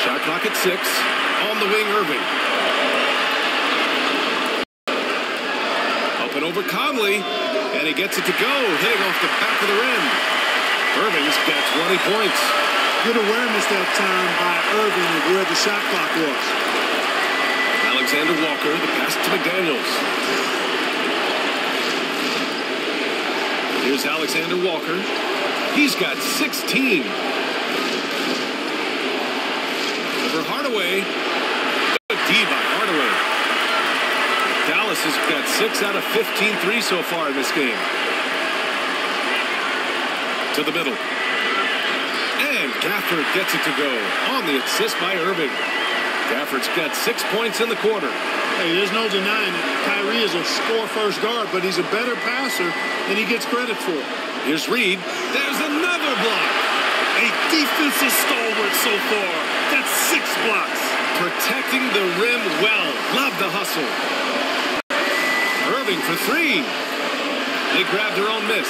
Shot clock at 6. On the wing, Irving. Up and over Conley, and he gets it to go, hitting off the back of the rim. Irving's got 20 points. Good awareness that time by Irving of where the shot clock was. Alexander-Walker, the pass to McDaniels. Here's Alexander-Walker. He's got 16. Over Hardaway. Good D by Hardaway. Dallas has got 6 out of 15 threes so far in this game. To the middle. And Gafford gets it to go on the assist by Irving. Gafford's got 6 points in the quarter. Hey, there's no denying it. Kyrie is a score-first guard, but he's a better passer than he gets credit for. Here's Reed. There's another block. A defensive stalwart so far. That's 6 blocks. Protecting the rim well. Love the hustle. Irving for 3. They grabbed their own miss.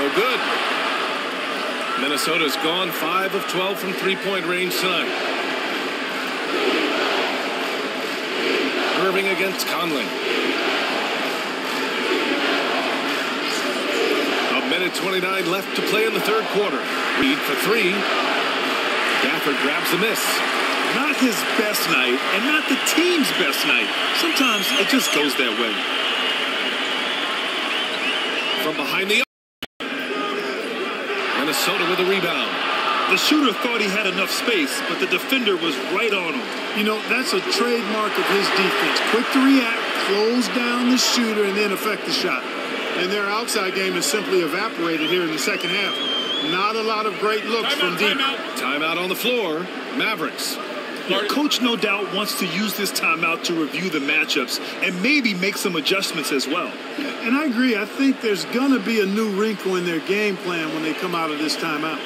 No good. Minnesota's gone 5 of 12 from three-point range tonight. Irving against Conley. A minute 29 left to play in the third quarter. Reed for 3. Gafford grabs the miss. Not his best night, and not the team's best night. Sometimes it just goes that way. From behind the Minnesota with a rebound. The shooter thought he had enough space, but the defender was right on him. You know, that's a trademark of his defense. Quick to react, close down the shooter, and then affect the shot. And their outside game has simply evaporated here in the second half. Not a lot of great looks from deep. Timeout on the floor. Mavericks. Now, Coach no doubt wants to use this timeout to review the matchups and maybe make some adjustments as well. And I agree. I think there's going to be a new wrinkle in their game plan when they come out of this timeout.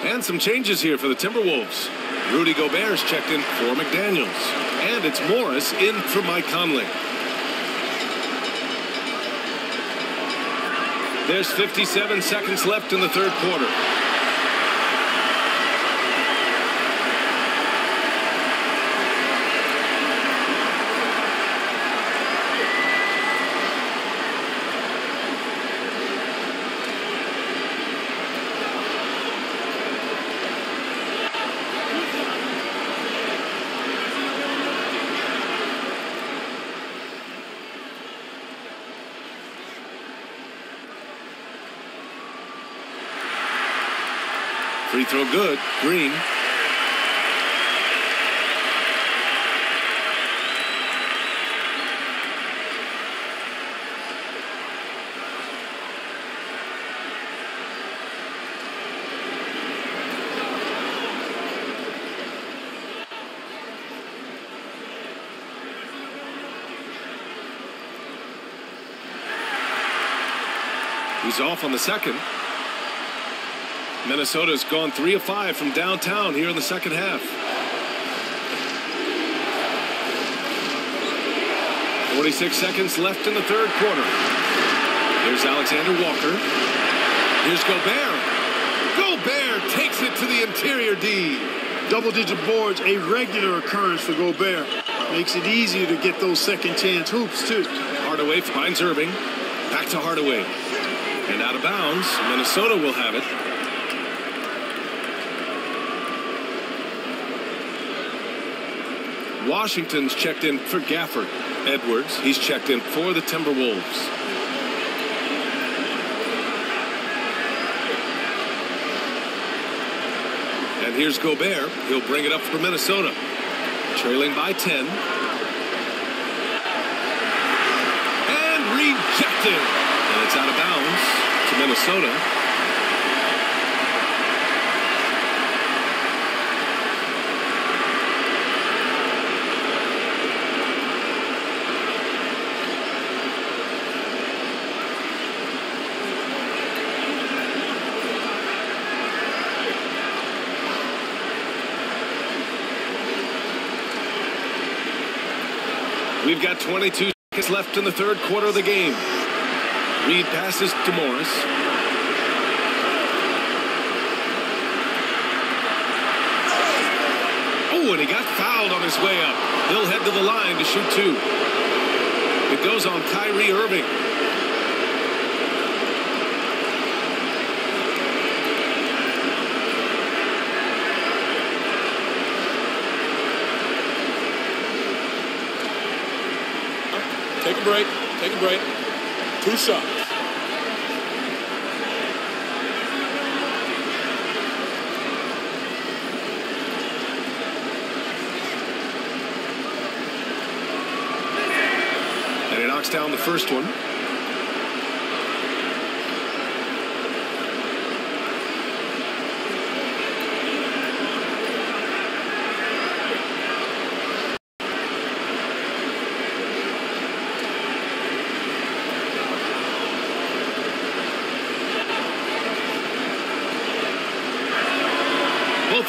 And some changes here for the Timberwolves. Rudy Gobert's checked in for McDaniels. And it's Morris in for Mike Conley. There's 57 seconds left in the third quarter. Free throw good. Green. He's off on the second. Minnesota's gone 3 of 5 from downtown here in the second half. 46 seconds left in the third quarter. Here's Alexander-Walker. Here's Gobert. Gobert takes it to the interior D. Double-digit boards, a regular occurrence for Gobert. Makes it easier to get those second-chance hoops, too. Hardaway finds Irving. Back to Hardaway. And out of bounds. Minnesota will have it. Washington's checked in for Gafford. Edwards, he's checked in for the Timberwolves. And here's Gobert. He'll bring it up for Minnesota. Trailing by 10. And rejected. And it's out of bounds to Minnesota. We've got 22 seconds left in the third quarter of the game. Reid passes to Morris. Oh, and he got fouled on his way up. He'll head to the line to shoot two. It goes on Kyrie Irving. Take a break. Take a break. 2 shots. And he knocks down the first one.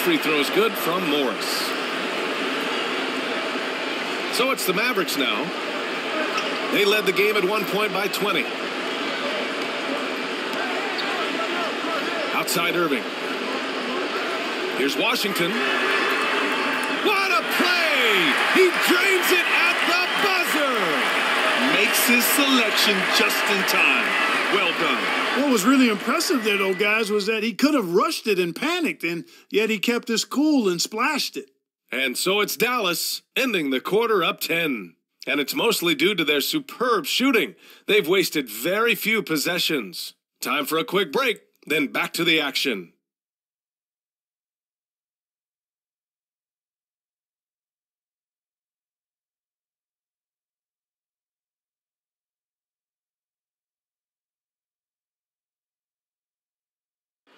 Free throws good from Morris. So it's the Mavericks now. They led the game at one point by 20. Outside Irving. Here's Washington. What a play! He drains it at the buzzer! Makes his selection just in time. Well done. What was really impressive there, though, guys, was that he could have rushed it and panicked, and yet he kept his cool and splashed it. And so it's Dallas, ending the quarter up 10. And it's mostly due to their superb shooting. They've wasted very few possessions. Time for a quick break, then back to the action.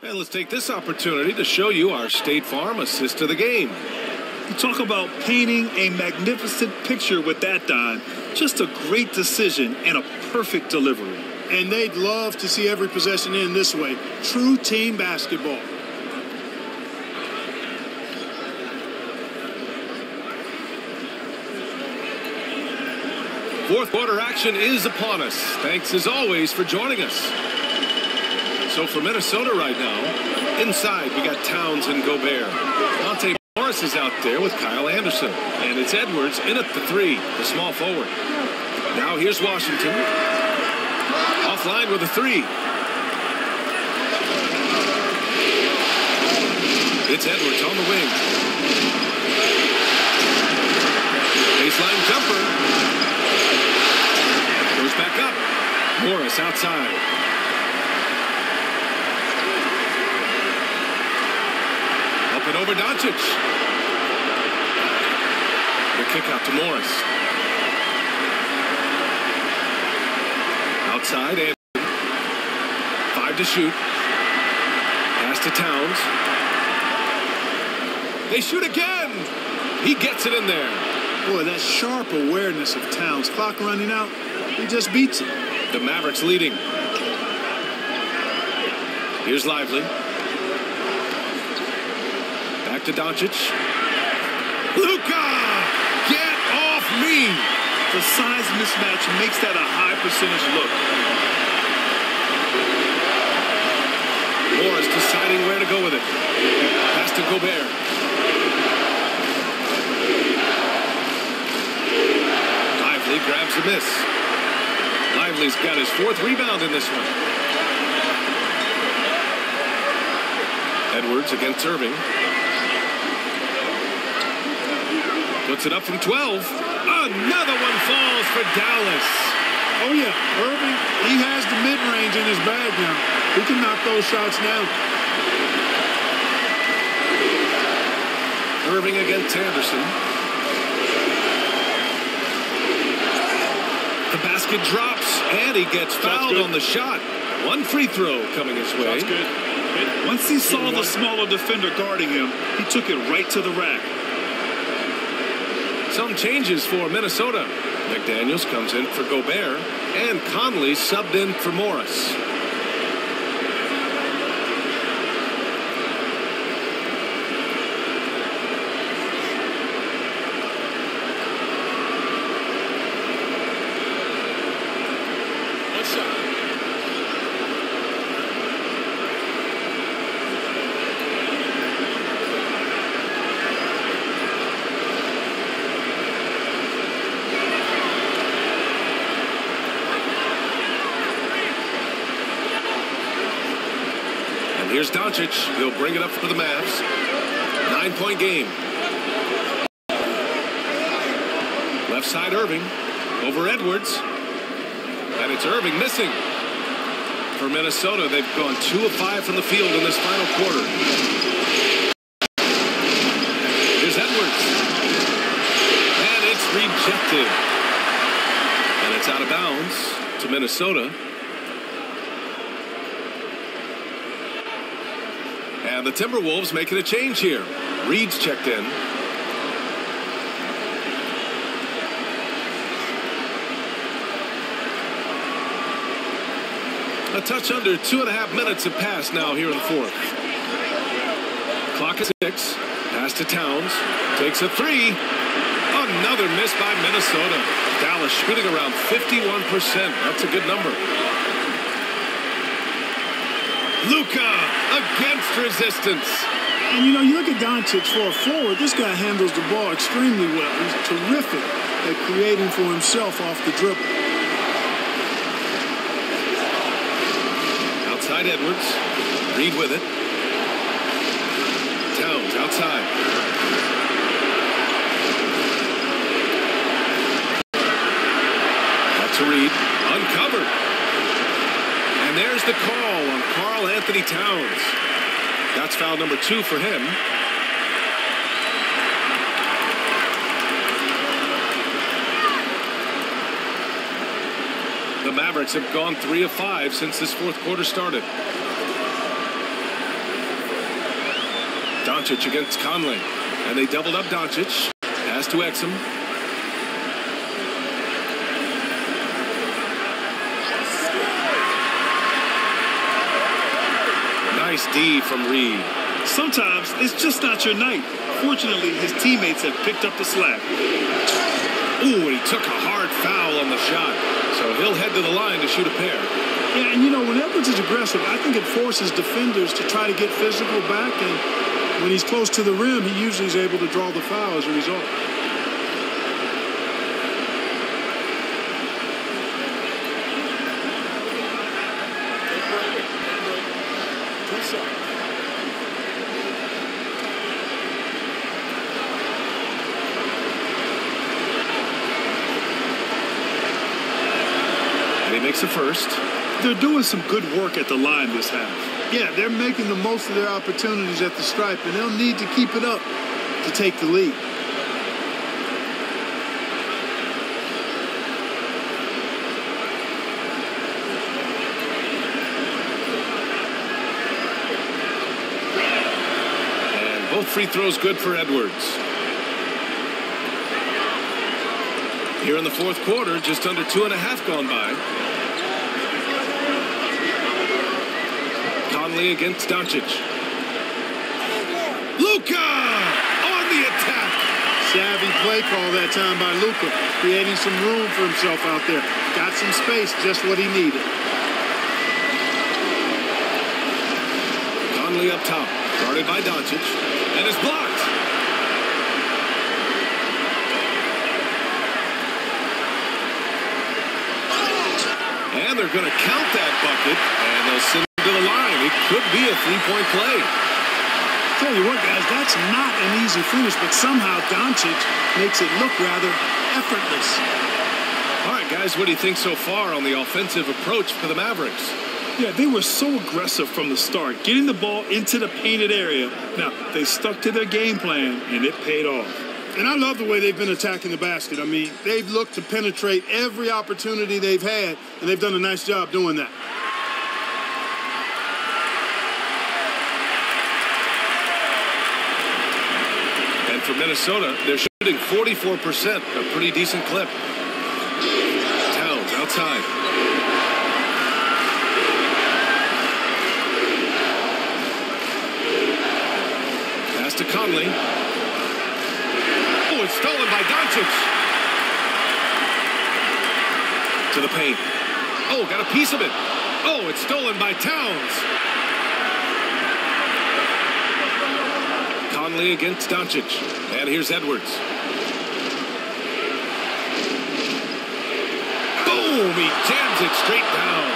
And let's take this opportunity to show you our State Farm assist of the game. You talk about painting a magnificent picture with that dime. Just a great decision and a perfect delivery. And they'd love to see every possession in this way. True team basketball. Fourth quarter action is upon us. Thanks, as always, for joining us. So for Minnesota right now, inside we got Towns and Gobert. Monte Morris is out there with Kyle Anderson. And it's Edwards in at the 3, the small forward. Now here's Washington. Offline with a 3. It's Edwards on the wing. Baseline jumper. Goes back up. Morris outside. over Doncic. The kick out to Morris. Outside, and 5 to shoot. Pass to Towns. They shoot again. He gets it in there. Boy, that sharp awareness of Towns. Clock running out. He just beats it. The Mavericks leading. Here's Lively. Back to Doncic. Luka! Get off me! The size mismatch makes that a high percentage look. Morris deciding where to go with it. Pass to Gobert. Lively grabs the miss. Lively's got his 4th rebound in this one. Edwards against Irving. Puts it up from 12. Another one falls for Dallas. Oh, yeah. Irving, he has the mid-range in his bag now. He can knock those shots down. Irving against Anderson. The basket drops, and he gets fouled on the shot. One free throw coming his way. That's good. Once he saw the smaller defender guarding him, he took it right to the rack. Some changes for Minnesota. McDaniels comes in for Gobert, and Conley subbed in for Morris. Here's Doncic. He'll bring it up for the Mavs. 9-point game. Left side Irving over Edwards. And it's Irving missing. For Minnesota, they've gone 2 of 5 from the field in this final quarter. Here's Edwards. And it's rejected. And it's out of bounds to Minnesota. And the Timberwolves making a change here. Reed's checked in. A touch under 2.5 minutes have passed now here in the 4th. Clock is 6. Pass to Towns. Takes a 3. Another miss by Minnesota. Dallas shooting around 51%. That's a good number. Luka against resistance. And, you know, you look at Doncic for a forward. This guy handles the ball extremely well. He's terrific at creating for himself off the dribble. Outside Edwards. Reed with it. Towns outside. That's a Reed. Uncovered. And there's the call on Karl Anthony Towns. That's foul number 2 for him. The Mavericks have gone 3 of 5 since this 4th quarter started. Doncic against Conley. And they doubled up Doncic. Pass to Exum. Nice D from Reed. Sometimes it's just not your night. Fortunately, his teammates have picked up the slack. Ooh, he took a hard foul on the shot. So he'll head to the line to shoot a pair. Yeah, and you know, when Edwards is aggressive, I think it forces defenders to try to get physical back. And when he's close to the rim, he usually is able to draw the foul as a result. Makes a first. They're doing some good work at the line this half. yeah, they're making the most of their opportunities at the stripe, and they'll need to keep it up to take the lead. And both free throws good for Edwards. Here in the fourth quarter, just under 2.5 gone by. Conley against Doncic. Luka on the attack. Savvy play call that time by Luka, creating some room for himself out there. Got some space, just what he needed. Conley up top, guarded by Doncic, and is blocked. And they're going to count that bucket, and they'll send it to the line. It could be a three-point play. Tell you what, guys, that's not an easy finish, but somehow Doncic makes it look rather effortless. All right, guys, what do you think so far on the offensive approach for the Mavericks? Yeah, they were so aggressive from the start, getting the ball into the painted area. Now, they stuck to their game plan, and it paid off. And I love the way they've been attacking the basket. I mean, they've looked to penetrate every opportunity they've had, and they've done a nice job doing that. And for Minnesota, they're shooting 44%, a pretty decent clip. Towns outside. Pass to Conley. It's stolen by Doncic. To the paint. Oh, got a piece of it. Oh, it's stolen by Towns. Conley against Doncic. And here's Edwards. Boom! He jams it straight down.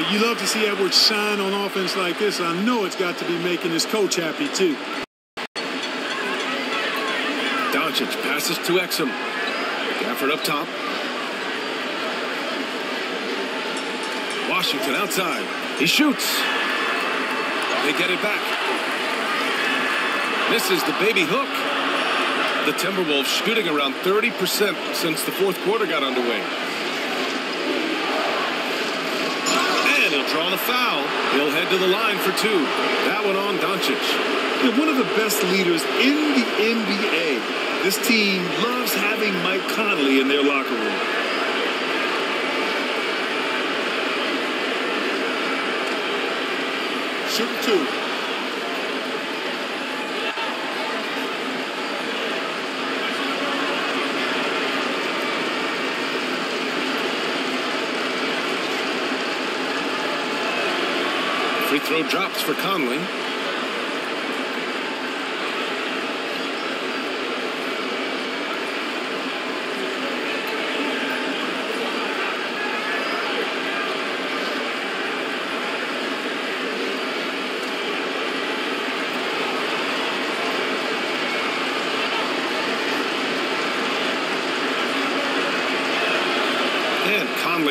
Boy, you love to see Edwards shine on offense like this. I know it's got to be making his coach happy, too. Doncic passes to Exum. Gafford up top. Washington outside. He shoots. They get it back. Misses the baby hook. The Timberwolves shooting around 30% since the fourth quarter got underway. And he'll draw the foul. He'll head to the line for two. That one on Doncic. One of the best leaders in the NBA. This team loves having Mike Conley in their locker room. Shooting two. Free throw drops for Conley.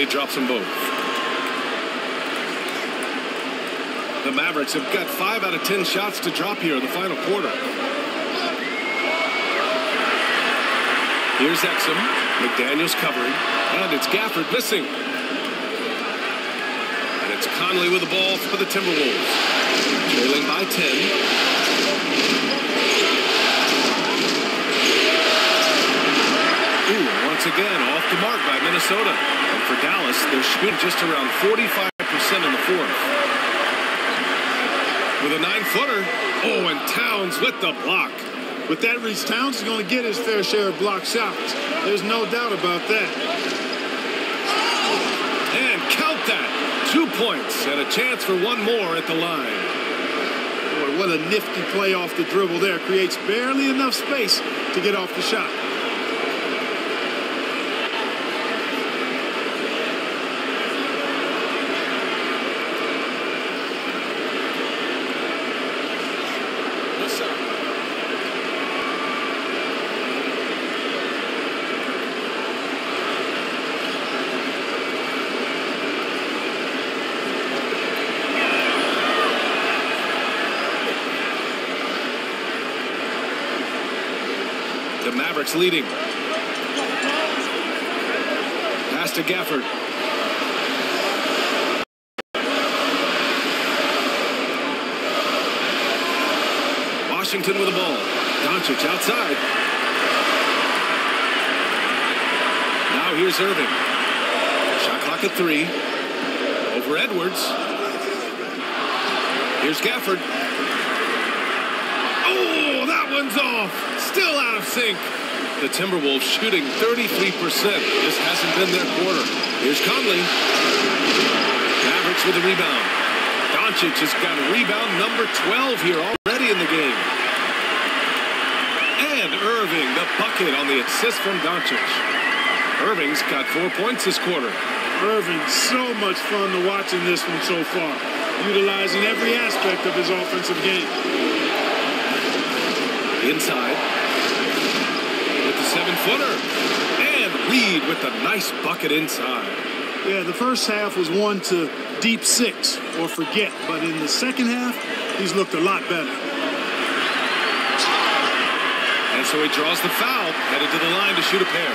Drops them both. The Mavericks have got 5 out of 10 shots to drop here in the final quarter. Here's Exum. McDaniel's covering. And it's Gafford missing. And it's Conley with the ball for the Timberwolves. Trailing by 10. Ooh, once again, off the mark by Minnesota. For Dallas, they're shooting just around 45% in the fourth. With a 9-footer, oh, and Towns with the block. With that reach, Towns is going to get his fair share of block shots. There's no doubt about that. And count that. 2 points and a chance for one more at the line. Boy, what a nifty play off the dribble there. Creates barely enough space to get off the shot. Mavericks leading. Pass to Gafford. Washington with the ball. Doncic outside. Now here's Irving. Shot clock at 3. Over Edwards. Here's Gafford. Oh, that one's off. Still out of sync. The Timberwolves shooting 33%. This hasn't been their quarter. Here's Conley. Mavericks with the rebound. Doncic has got rebound number 12 here already in the game. And Irving, the bucket on the assist from Doncic. Irving's got 4 points this quarter. Irving, so much fun to watch in this one so far, utilizing every aspect of his offensive game. Inside with the 7-footer, and Reid with a nice bucket inside. Yeah, the first half was one to deep six or forget, but in the second half, he's looked a lot better. And so he draws the foul, headed to the line to shoot a pair.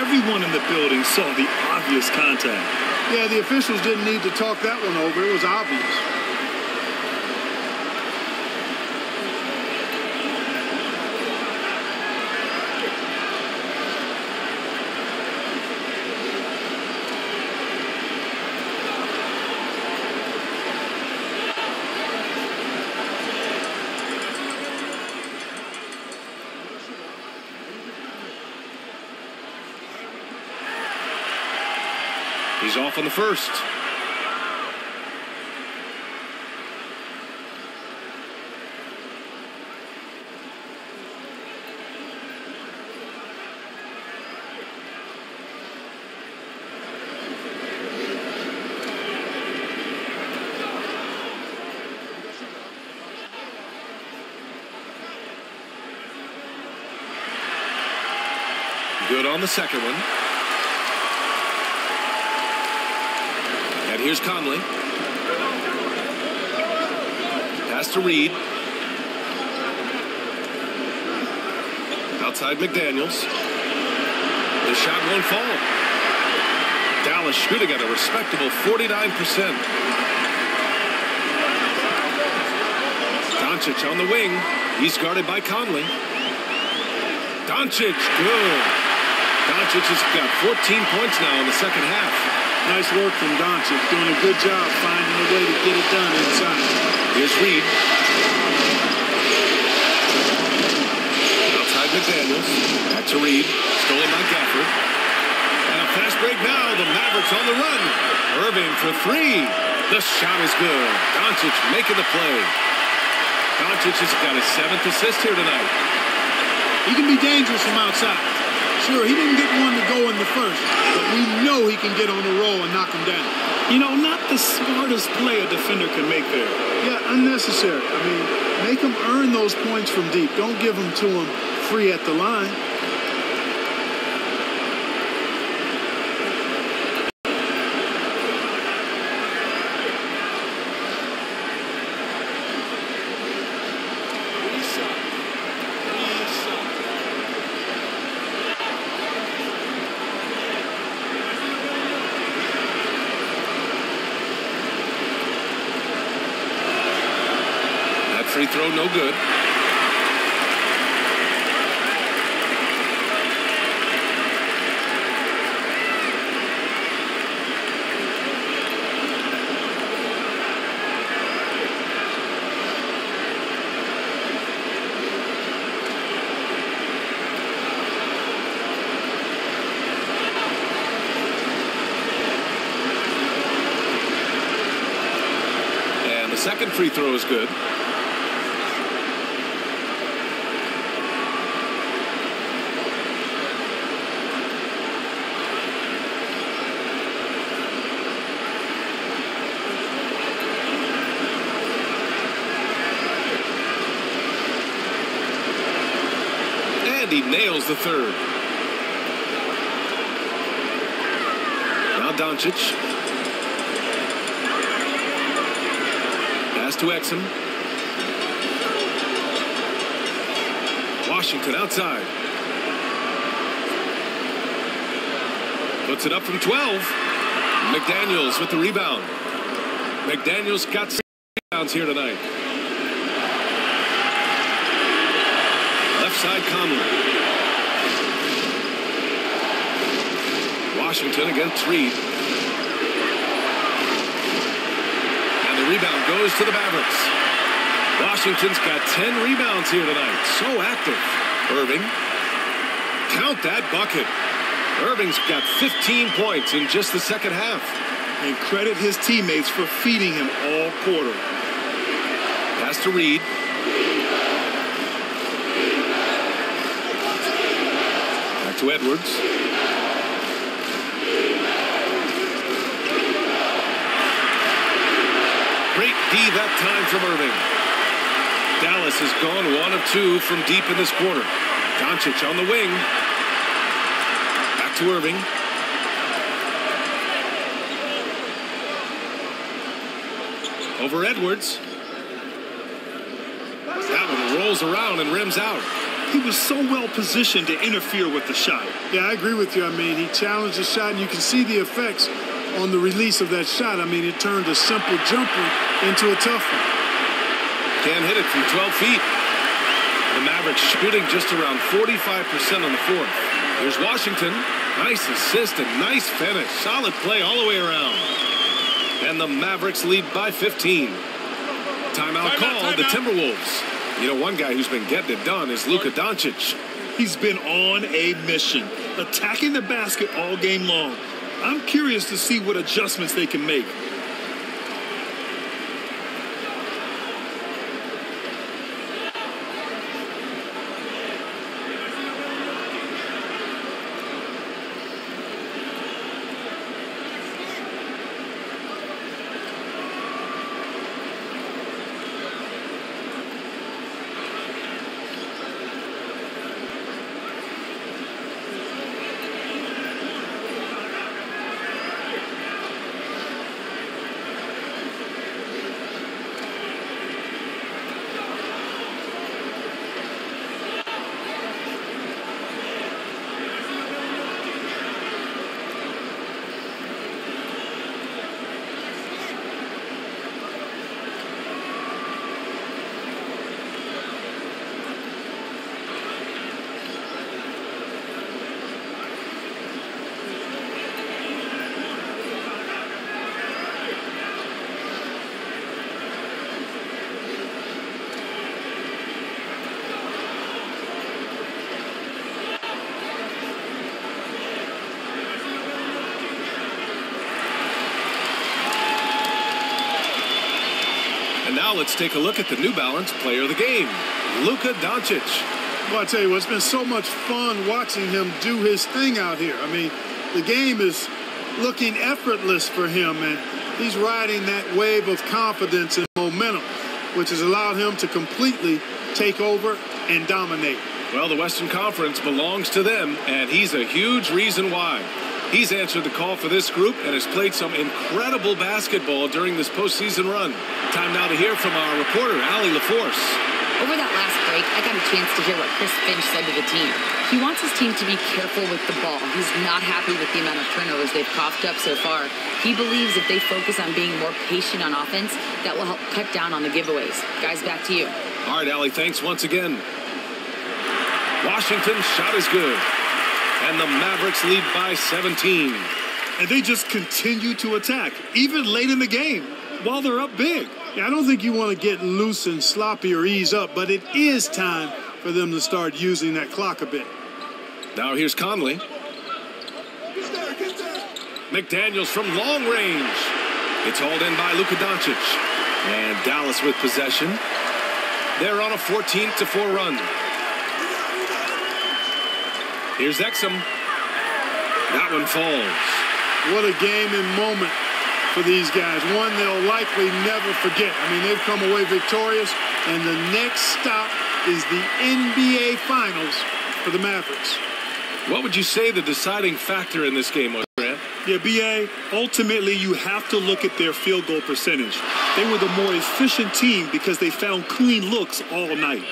Everyone in the building saw the obvious contact. Yeah, the officials didn't need to talk that one over. It was obvious. He's off on the first. Good on the second one. Here's Conley. Pass to Reid. Outside McDaniels. The shot won't fall. Dallas shooting at a respectable 49%. Doncic on the wing. He's guarded by Conley. Doncic, good. Doncic has got 14 points now in the second half. Nice work from Doncic, doing a good job finding a way to get it done inside. Here's Reid. Outside McDaniels. Back to Reid. Stolen by Gafford. And a fast break now. The Mavericks on the run. Irving for three. The shot is good. Doncic making the play. Doncic has got his 7th assist here tonight. He can be dangerous from outside. Sure, he didn't get one to go in the first, but we know he can get on the roll and knock him down. You know, not the smartest play a defender can make there. Yeah, unnecessary. I mean, make him earn those points from deep. Don't give them to him free at the line. Free throw, no good. And the second free throw is good. He nails the third. Now Doncic. Pass to Exum. Washington outside. Puts it up from 12. McDaniels with the rebound. McDaniels got 6 rebounds here tonight. Left side Conley. Washington against Reid. And the rebound goes to the Mavericks. Washington's got 10 rebounds here tonight. So active. Irving. Count that bucket. Irving's got 15 points in just the second half. And credit his teammates for feeding him all quarter. Pass to Reid. Back to Edwards. Great D that time from Irving. Dallas has gone 1 of 2 from deep in this quarter. Doncic on the wing. Back to Irving. Over Edwards. That one rolls around and rims out. He was so well positioned to interfere with the shot. Yeah, I agree with you. I mean, he challenged the shot, and you can see the effects on the release of that shot. I mean, it turned a simple jumper into a tough one. Can't hit it from 12 feet. The Mavericks shooting just around 45% on the fourth. Here's Washington. Nice assist and nice finish. Solid play all the way around. And the Mavericks lead by 15. Timeout call the Timberwolves. You know, one guy who's been getting it done is Luka Doncic. He's been on a mission, attacking the basket all game long. I'm curious to see what adjustments they can make. Let's take a look at the New Balance player of the game, Luka Doncic. Well, I tell you what, it's been so much fun watching him do his thing out here. I mean, the game is looking effortless for him, and he's riding that wave of confidence and momentum, which has allowed him to completely take over and dominate. Well, the Western Conference belongs to them, and he's a huge reason why. He's answered the call for this group and has played some incredible basketball during this postseason run. Time now to hear from our reporter, Allie LaForce. Over that last break, I got a chance to hear what Chris Finch said to the team. He wants his team to be careful with the ball. He's not happy with the amount of turnovers they've coughed up so far. He believes if they focus on being more patient on offense, that will help cut down on the giveaways. Guys, back to you. All right, Allie, thanks once again. Washington's shot is good. And the Mavericks lead by 17. And they just continue to attack, even late in the game, while they're up big. Yeah, I don't think you want to get loose and sloppy or ease up, but it is time for them to start using that clock a bit. Now here's Conley. McDaniels from long range. It's hauled in by Luka Doncic. And Dallas with possession. They're on a 14-4 run. Here's Exum. That one falls. What a game and moment for these guys. One they'll likely never forget. I mean, they've come away victorious, and the next stop is the NBA Finals for the Mavericks. What would you say the deciding factor in this game was, Grant? Yeah, B.A., ultimately you have to look at their field goal percentage. They were the more efficient team because they found clean looks all night.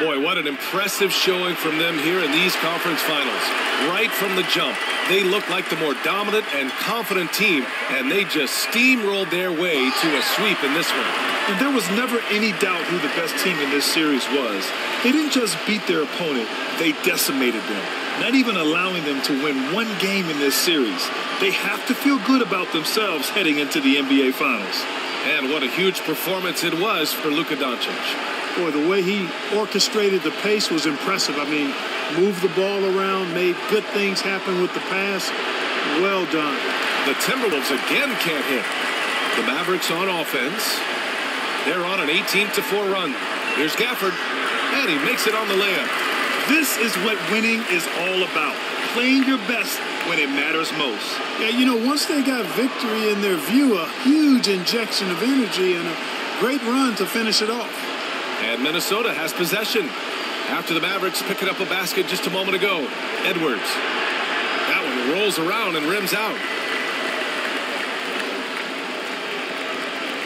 Boy, what an impressive showing from them here in these conference finals. Right from the jump, they looked like the more dominant and confident team, and they just steamrolled their way to a sweep in this one. There was never any doubt who the best team in this series was. They didn't just beat their opponent, they decimated them, not even allowing them to win one game in this series. They have to feel good about themselves heading into the NBA Finals. And what a huge performance it was for Luka Doncic. Boy, the way he orchestrated the pace was impressive. I mean, moved the ball around, made good things happen with the pass. Well done. The Timberwolves again can't hit. The Mavericks on offense. They're on an 18-4 run. Here's Gafford, and he makes it on the layup. This is what winning is all about. Playing your best when it matters most. Yeah, you know, once they got victory in their view, a huge injection of energy and a great run to finish it off. And Minnesota has possession after the Mavericks picking up a basket just a moment ago. Edwards. That one rolls around and rims out.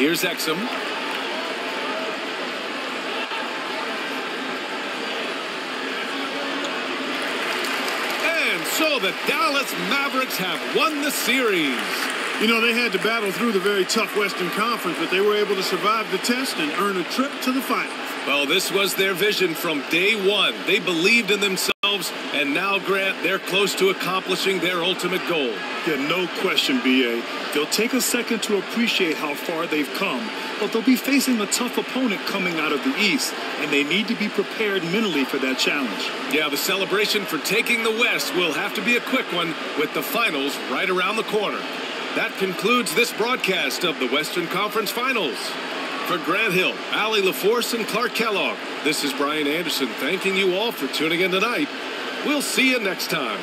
Here's Exum. And so the Dallas Mavericks have won the series. You know, they had to battle through the very tough Western Conference, but they were able to survive the test and earn a trip to the finals. Well, this was their vision from day one. They believed in themselves, and now, Grant, they're close to accomplishing their ultimate goal. Yeah, no question, B.A. They'll take a second to appreciate how far they've come, but they'll be facing a tough opponent coming out of the East, and they need to be prepared mentally for that challenge. Yeah, the celebration for taking the West will have to be a quick one with the finals right around the corner. That concludes this broadcast of the Western Conference Finals. For Grant Hill, Allie LaForce, and Clark Kellogg, this is Brian Anderson thanking you all for tuning in tonight. We'll see you next time.